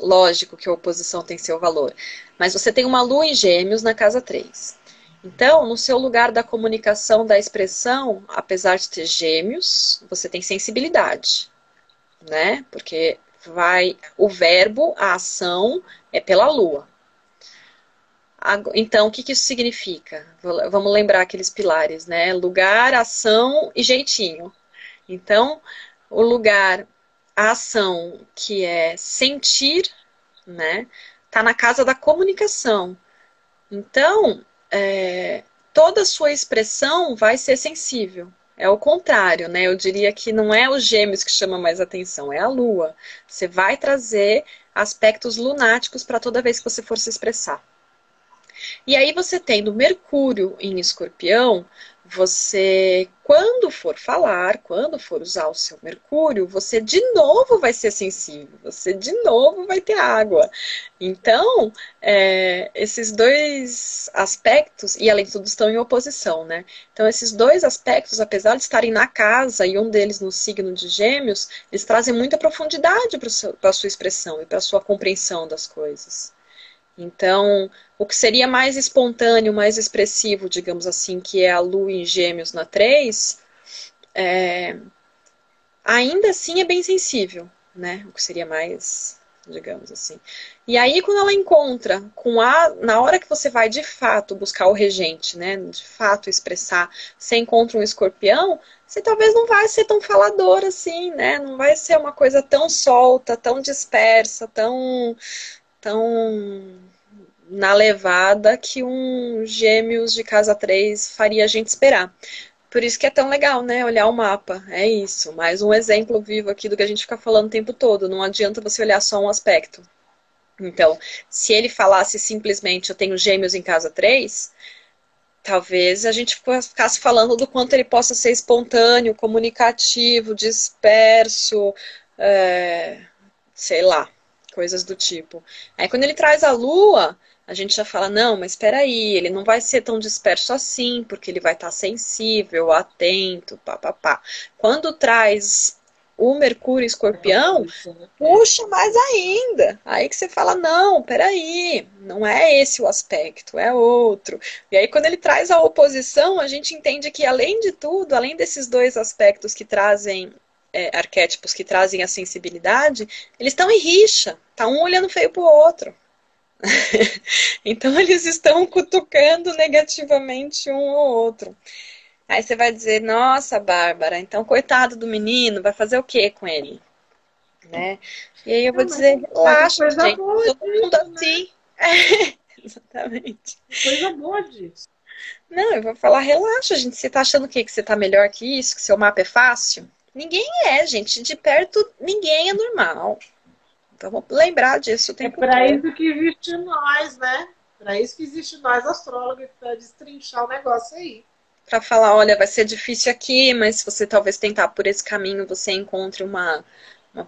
Lógico que a oposição tem seu valor. Mas você tem uma lua em gêmeos na casa 3. Então, no seu lugar da comunicação, da expressão, apesar de ter gêmeos, você tem sensibilidade. Né? Porque o verbo, a ação, é pela lua. Então, o que isso significa? Vamos lembrar aqueles pilares, né? Lugar, ação e jeitinho. Então, o lugar... A ação, que é sentir, né, tá na casa da comunicação. Então, toda a sua expressão vai ser sensível. É o contrário, né? Eu diria que não é os gêmeos que chama mais atenção, é a lua. Você vai trazer aspectos lunáticos para toda vez que você for se expressar. E aí você tendo Mercúrio em Escorpião... Você, quando for falar, quando for usar o seu Mercúrio, você de novo vai ser sensível, você de novo vai ter água. Então, esses dois aspectos, e além de tudo estão em oposição, né? Então, esses dois aspectos, apesar de estarem na casa e um deles no signo de Gêmeos, eles trazem muita profundidade para a sua expressão e para a sua compreensão das coisas. Então, o que seria mais espontâneo, mais expressivo, digamos assim, que é a Lua em Gêmeos na 3, ainda assim é bem sensível, né? O que seria mais, digamos assim. E aí, quando ela encontra, na hora que você vai de fato buscar o regente, né? De fato expressar, você encontra um escorpião, você talvez não vai ser tão falador assim, né? Não vai ser uma coisa tão solta, tão dispersa, tão na levada que um gêmeos de casa 3 faria a gente esperar. Por isso que é tão legal, né? Olhar o mapa. É isso. Mais um exemplo vivo aqui do que a gente fica falando o tempo todo. Não adianta você olhar só um aspecto. Então, se ele falasse simplesmente eu tenho gêmeos em casa 3, talvez a gente ficasse falando do quanto ele possa ser espontâneo, comunicativo, disperso, sei lá, coisas do tipo. Aí quando ele traz a lua, a gente já fala, não, mas espera aí, ele não vai ser tão disperso assim, porque ele vai estar sensível, atento, papapá. Quando traz o Mercúrio Escorpião, puxa mais ainda. Aí que você fala, não, peraí, não é esse o aspecto, é outro. E aí quando ele traz a oposição, a gente entende que além de tudo, além desses dois aspectos que trazem, arquétipos que trazem a sensibilidade, eles estão em rixa, tá um olhando feio pro outro. Então eles estão cutucando negativamente um ao outro. Aí você vai dizer, nossa, Bárbara, então coitado do menino, vai fazer o que com ele? Né? E aí eu vou dizer, relaxa, gente, todo mundo assim. Exatamente. Coisa boa disso. Não, eu vou falar, relaxa, gente, você tá achando o quê? Que você tá melhor que isso? Que seu mapa é fácil? Ninguém é, gente, de perto ninguém é normal. Então vamos lembrar disso o tempo todo. É pra isso que existe nós, né? Pra isso que existe nós, astrólogos, pra destrinchar o negócio aí. Para falar, olha, vai ser difícil aqui, mas se você talvez tentar por esse caminho, você encontre uma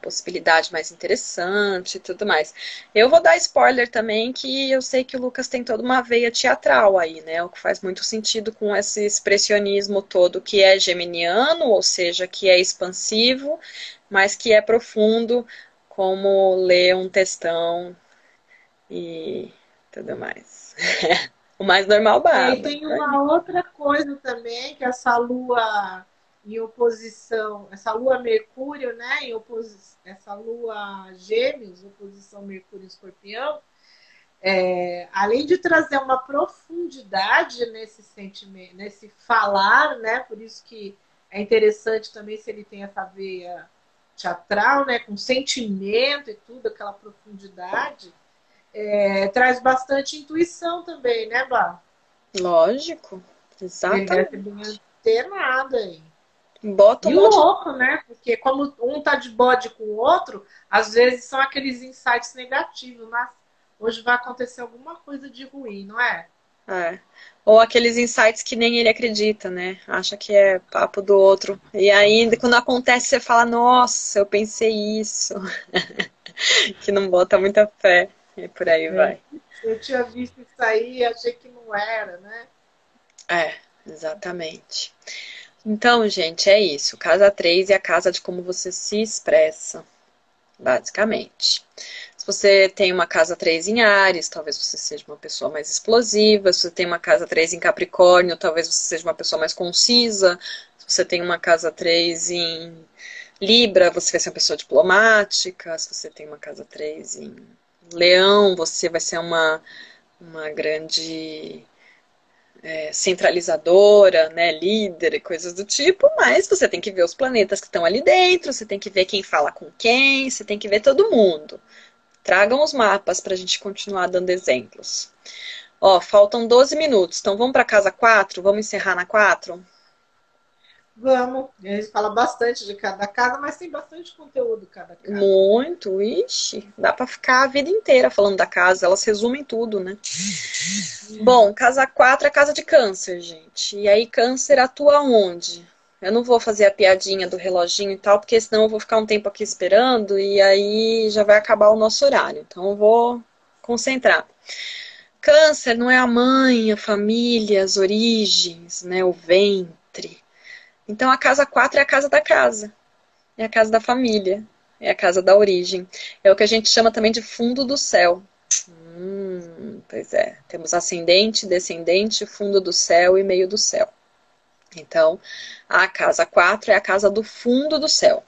possibilidade mais interessante e tudo mais. Eu vou dar spoiler também, que eu sei que o Lucas tem toda uma veia teatral aí, né? O que faz muito sentido com esse expressionismo todo, que é geminiano, ou seja, que é expansivo, mas que é profundo, como ler um textão e tudo mais. O mais normal, Bárbara. E tem uma outra coisa também, que essa lua em oposição, essa lua Mercúrio, né, em oposição, essa lua Gêmeos, oposição Mercúrio Escorpião, além de trazer uma profundidade nesse sentimento, nesse falar, né, por isso que é interessante também se ele tem essa veia teatral, né, com sentimento e tudo, aquela profundidade. Traz bastante intuição também, né, Bá? Lógico, exatamente. Ter nada aí. Bota um monte louco, né? Porque como um tá de bode com o outro, às vezes são aqueles insights negativos, mas hoje vai acontecer alguma coisa de ruim, não é? É. Ou aqueles insights que nem ele acredita, né? Acha que é papo do outro. E ainda quando acontece, você fala, nossa, eu pensei isso. Que não bota muita fé. E por aí vai. Eu tinha visto isso aí e achei que não era, né? É, exatamente. Então, gente, é isso. Casa 3 é a casa de como você se expressa, basicamente. Se você tem uma casa 3 em Áries, talvez você seja uma pessoa mais explosiva. Se você tem uma casa 3 em Capricórnio, talvez você seja uma pessoa mais concisa. Se você tem uma casa 3 em Libra, você vai ser uma pessoa diplomática. Se você tem uma casa 3 em Leão, você vai ser uma grande centralizadora, né, líder e coisas do tipo, mas você tem que ver os planetas que estão ali dentro, você tem que ver quem fala com quem, você tem que ver todo mundo. Tragam os mapas pra gente continuar dando exemplos. Ó, faltam 12 minutos, então vamos pra casa 4? Vamos encerrar na 4? Vamos, a gente fala bastante de cada casa, mas tem bastante conteúdo cada casa. Muito, ixi, dá pra ficar a vida inteira falando da casa, elas resumem tudo, né? Bom, casa 4 é a casa de Câncer, gente. E aí Câncer atua onde? Eu não vou fazer a piadinha do reloginho e tal, porque senão eu vou ficar um tempo aqui esperando e aí já vai acabar o nosso horário, então eu vou concentrar. Câncer não é a mãe, a família, as origens, né, o ventre. Então a casa 4 é a casa da casa, é a casa da família, é a casa da origem. É o que a gente chama também de fundo do céu. Pois é, temos ascendente, descendente, fundo do céu e meio do céu. Então a casa 4 é a casa do fundo do céu.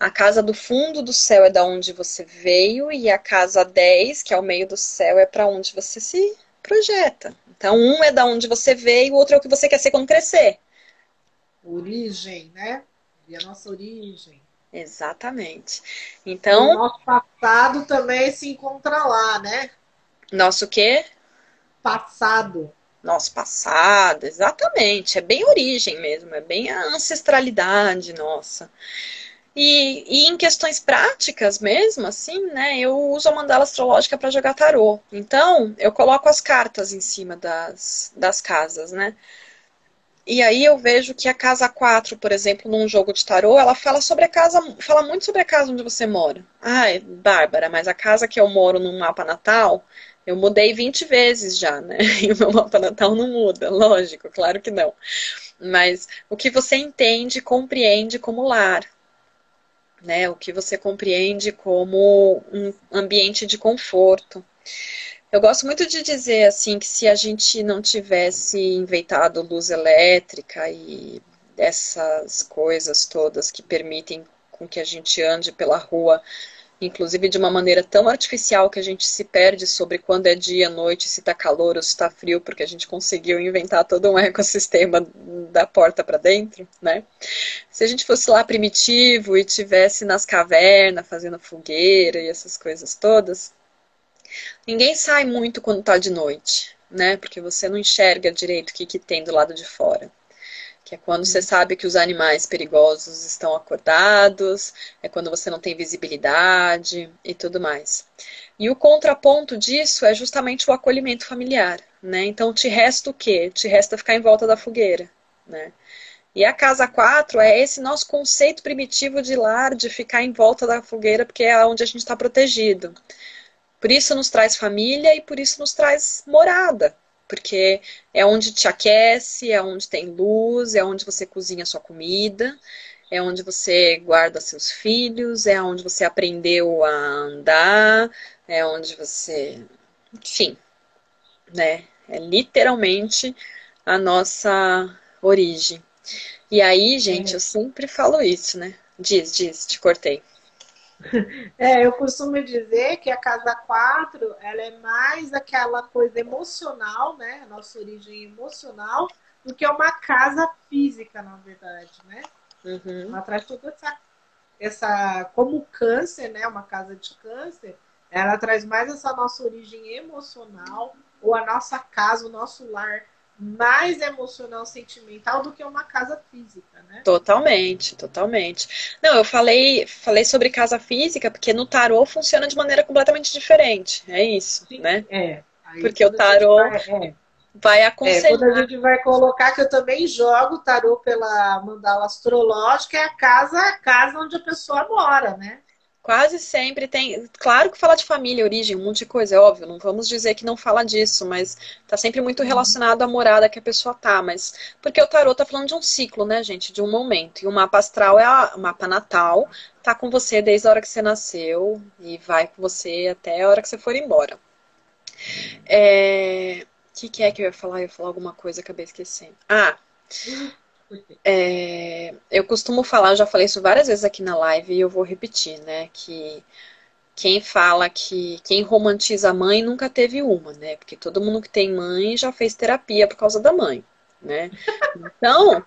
A casa do fundo do céu é da onde você veio e a casa 10, que é o meio do céu, é para onde você se projeta. Então um é da onde você veio, o outro é o que você quer ser quando crescer. Origem, né? E a nossa origem. Exatamente. Então, o nosso passado também se encontra lá, né? Nosso quê? Passado. nosso passado, exatamente, é bem origem mesmo, é bem a ancestralidade nossa. E em questões práticas mesmo, assim, né, eu uso a mandala astrológica para jogar tarô. Então, eu coloco as cartas em cima das casas, né? E aí eu vejo que a casa 4, por exemplo, num jogo de tarô, ela fala sobre a casa, fala muito sobre a casa onde você mora. Ai, Bárbara, mas a casa que eu moro num mapa natal, eu mudei 20 vezes já, né? E o meu mapa natal não muda, lógico, claro que não. Mas o que você entende, compreende como lar, né? O que você compreende como um ambiente de conforto. Eu gosto muito de dizer, assim, que se a gente não tivesse inventado luz elétrica e essas coisas todas que permitem com que a gente ande pela rua, inclusive de uma maneira tão artificial que a gente se perde sobre quando é dia, noite, se tá calor ou se tá frio, porque a gente conseguiu inventar todo um ecossistema da porta para dentro, né? Se a gente fosse lá primitivo e tivesse nas cavernas fazendo fogueira e essas coisas todas... Ninguém sai muito quando tá de noite, né? Porque você não enxerga direito o que tem do lado de fora. Que é quando você sabe que os animais perigosos estão acordados, é quando você não tem visibilidade e tudo mais. E o contraponto disso é justamente o acolhimento familiar, né? Então te resta o quê? Te resta ficar em volta da fogueira, né? E a casa 4 é esse nosso conceito primitivo de lar, de ficar em volta da fogueira, porque é onde a gente está protegido. Por isso nos traz família e por isso nos traz morada. Porque é onde te aquece, é onde tem luz, é onde você cozinha sua comida, é onde você guarda seus filhos, é onde você aprendeu a andar, é onde você... Enfim, né? É literalmente a nossa origem. E aí, gente, eu sempre falo isso, né? Diz, te cortei. É, eu costumo dizer que a casa 4, ela é mais aquela coisa emocional, né? Nossa origem emocional, do que uma casa física, na verdade, né? Uhum. Ela traz toda essa... Como câncer, né? Uma casa de câncer, ela traz mais essa nossa origem emocional, ou a nossa casa, o nosso lar, mais emocional, sentimental do que uma casa física, né? Totalmente, totalmente. Não, eu falei sobre casa física porque no tarô funciona de maneira completamente diferente, é isso, sim, né? É. Aí porque o tarô vai aconselhar... quando a gente vai colocar, que eu também jogo tarô pela mandala astrológica, é a casa onde a pessoa mora, né? Quase sempre tem... Claro que fala de família, origem, um monte de coisa, é óbvio. Não vamos dizer que não fala disso, mas tá sempre muito relacionado à morada que a pessoa tá. Mas porque o tarô tá falando de um ciclo, né, gente? De um momento. E o mapa astral é o mapa natal. Tá com você desde a hora que você nasceu e vai com você até a hora que você for embora. O que é que eu ia falar? Eu ia falar alguma coisa, acabei esquecendo. Ah... eu costumo falar, eu já falei isso várias vezes aqui na live e eu vou repetir, né, que quem fala que quem romantiza a mãe nunca teve uma, né, porque todo mundo que tem mãe já fez terapia por causa da mãe, né, então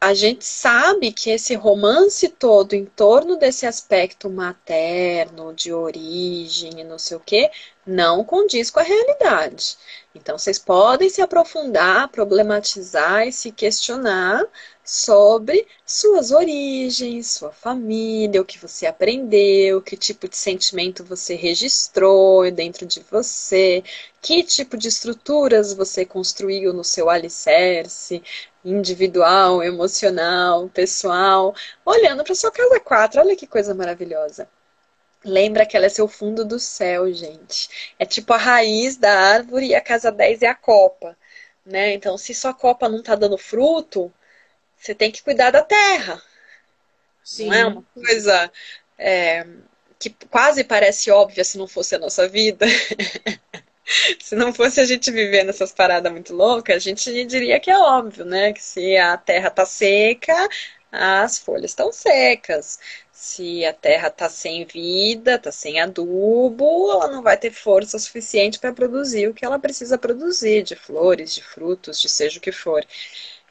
a gente sabe que esse romance todo em torno desse aspecto materno, de origem e não sei o quê, não condiz com a realidade. Então, vocês podem se aprofundar, problematizar e se questionar sobre suas origens, sua família, o que você aprendeu, que tipo de sentimento você registrou dentro de você, que tipo de estruturas você construiu no seu alicerce individual, emocional, pessoal, olhando para sua casa 4, olha que coisa maravilhosa. Lembra que ela é seu fundo do céu, gente. É tipo a raiz da árvore e a casa 10 é a copa, né? Então, se sua copa não tá dando fruto, você tem que cuidar da terra. Sim. Não é uma coisa que quase parece óbvia se não fosse a nossa vida. Se não fosse a gente viver nessas paradas muito loucas, a gente diria que é óbvio, né? Que se a terra tá seca, as folhas estão secas. Se a terra tá sem vida, tá sem adubo, ela não vai ter força suficiente para produzir o que ela precisa produzir, de flores, de frutos, de seja o que for.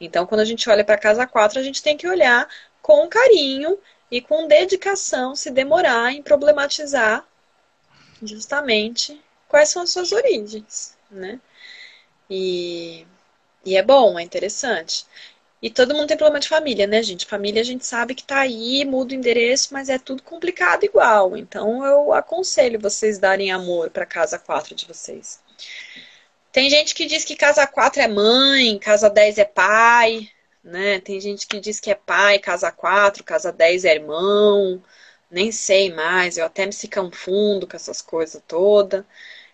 Então, quando a gente olha para casa 4, a gente tem que olhar com carinho e com dedicação, se demorar em problematizar justamente quais são as suas origens, né? E é bom, é interessante. E todo mundo tem problema de família, né, gente? Família a gente sabe que tá aí, muda o endereço, mas é tudo complicado igual. Então eu aconselho vocês darem amor pra casa 4 de vocês. Tem gente que diz que casa 4 é mãe, casa 10 é pai, né? Tem gente que diz que é pai, casa 4, casa 10 é irmão. Nem sei mais, eu até me se confundo com essas coisas todas.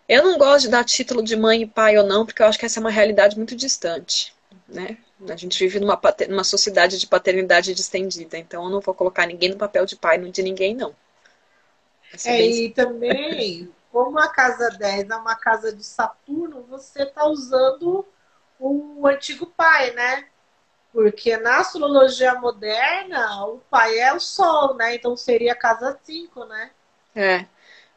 Eu não gosto de dar título de mãe e pai ou não, porque eu acho que essa é uma realidade muito distante, né? A gente vive numa sociedade de paternidade distendida, então eu não vou colocar ninguém no papel de pai, de ninguém, não. E também... Como a casa 10 é uma casa de Saturno, você está usando o antigo pai, né? Porque na astrologia moderna, o pai é o Sol, né? Então seria a casa 5, né? É.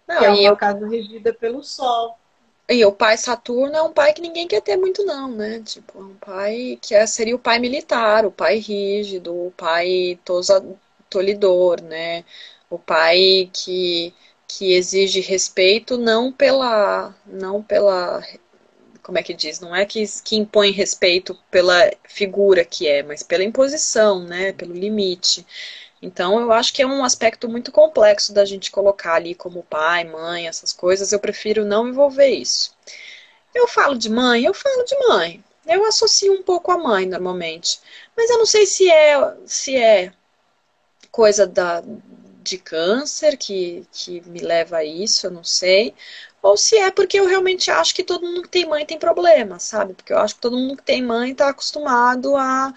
Não, que é uma casa regida pelo Sol. E o pai Saturno é um pai que ninguém quer ter muito não, né? Tipo, é um pai que seria o pai militar, o pai rígido, o pai tolhidor, né? O pai que exige respeito não pela como é que diz, não é que impõe respeito pela figura que é, mas pela imposição, né, pelo limite. Então eu acho que é um aspecto muito complexo da gente colocar ali como pai, mãe, essas coisas. Eu prefiro não envolver isso. Eu falo de mãe, eu associo um pouco a mãe normalmente, mas eu não sei se é coisa de câncer que me leva a isso, eu não sei. Ou se é porque eu realmente acho que todo mundo que tem mãe tem problema, sabe? Porque eu acho que todo mundo que tem mãe está acostumado a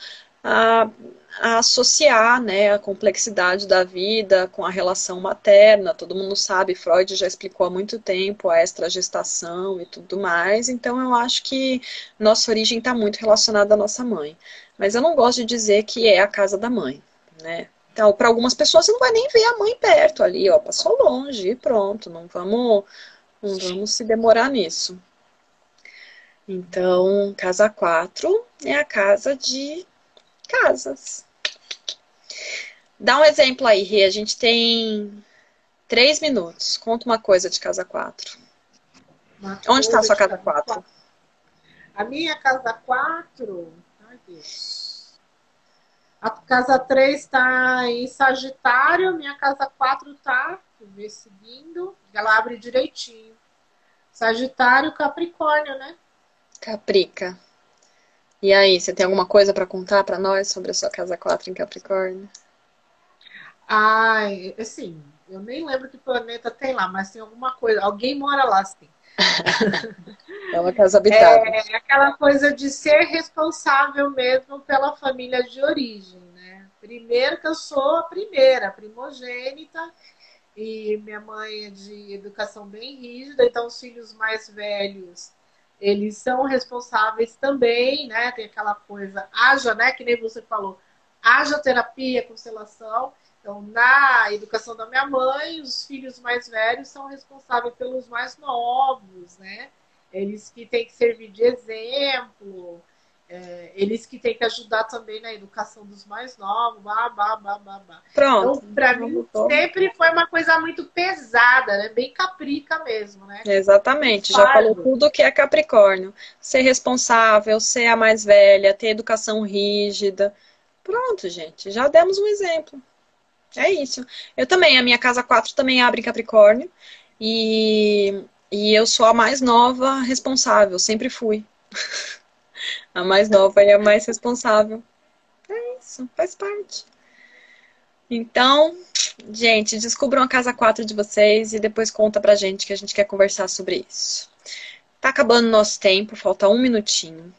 associar, né, a complexidade da vida com a relação materna. Todo mundo sabe, Freud já explicou há muito tempo a extragestação e tudo mais. Então eu acho que nossa origem está muito relacionada à nossa mãe. Mas eu não gosto de dizer que é a casa da mãe, né? Então, para algumas pessoas, você não vai nem ver a mãe perto ali, ó, passou longe e pronto, não vamos se demorar nisso. Então, casa 4 é a casa de casas. Dá um exemplo aí, Rê, a gente tem 3 minutos, conta uma coisa de casa 4. Onde está a sua casa 4? A minha casa 4, ai Deus. A casa 3 está em Sagitário, minha casa 4 está, deixa eu ver seguindo, ela abre direitinho. Sagitário, Capricórnio, né? Caprica. E aí, você tem alguma coisa para contar para nós sobre a sua casa 4 em Capricórnio? Ai, assim, eu nem lembro que planeta tem lá, mas tem alguma coisa, alguém mora lá, sim. É uma casa habitada. É aquela coisa de ser responsável mesmo pela família de origem, né? Primeiro que eu sou a primeira, primogênita, e minha mãe é de educação bem rígida, então os filhos mais velhos, eles são responsáveis também, né? Tem aquela coisa, haja, né? Que nem você falou, haja terapia, constelação. Então, na educação da minha mãe, os filhos mais velhos são responsáveis pelos mais novos, né? Eles que têm que servir de exemplo, eles que têm que ajudar também na educação dos mais novos, Pronto. Então, pra mim, sempre foi uma coisa muito pesada, né? Bem caprica mesmo, né? Exatamente, já falou tudo que é Capricórnio. Ser responsável, ser a mais velha, ter educação rígida. Pronto, gente, já demos um exemplo. É isso. Eu também, a minha casa 4 também abre em Capricórnio. E eu sou a mais nova responsável, sempre fui. A mais nova e a mais responsável. É isso, faz parte. Então, gente, descubram a casa 4 de vocês e depois conta pra gente que a gente quer conversar sobre isso. Tá acabando nosso tempo, falta um minutinho.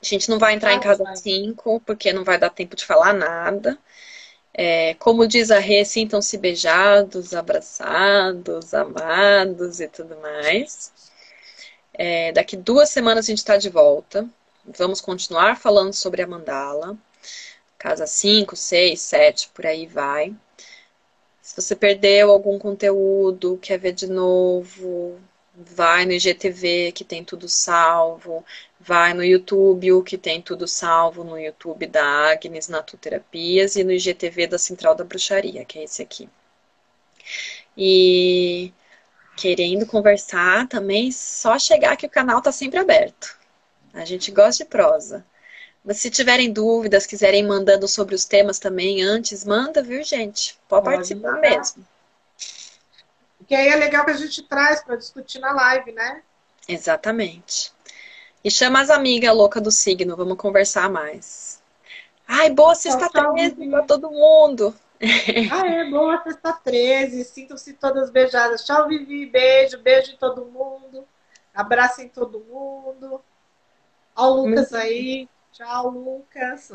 A gente não vai entrar em casa 5, porque não vai dar tempo de falar nada. Como diz a Rê, sintam-se beijados, abraçados, amados e tudo mais. Daqui 2 semanas a gente está de volta. Vamos continuar falando sobre a mandala. Casa 5, 6, 7, por aí vai. Se você perdeu algum conteúdo, quer ver de novo, vai no IGTV que tem tudo salvo. Vai no YouTube, que tem tudo salvo no YouTube da Agnes Natuterapias e no IGTV da Central da Bruxaria, que é esse aqui. E querendo conversar também, só chegar que o canal tá sempre aberto. A gente gosta de prosa. Mas se tiverem dúvidas, quiserem ir mandando sobre os temas também antes, manda, viu, gente? Pode participar mandar. Mesmo. Porque aí é legal que a gente traz para discutir na live, né? Exatamente. E chama as amigas loucas do signo, vamos conversar mais. Ai, boa sexta 13 para todo mundo! Ah, é, boa sexta 13, sintam-se todas beijadas. Tchau, Vivi, beijo, beijo em todo mundo. Abracem todo mundo. Ó o Lucas aí. Tchau, Lucas.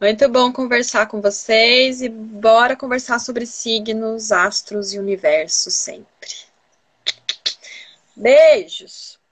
Muito bom conversar com vocês e bora conversar sobre signos, astros e universo sempre. Beijos!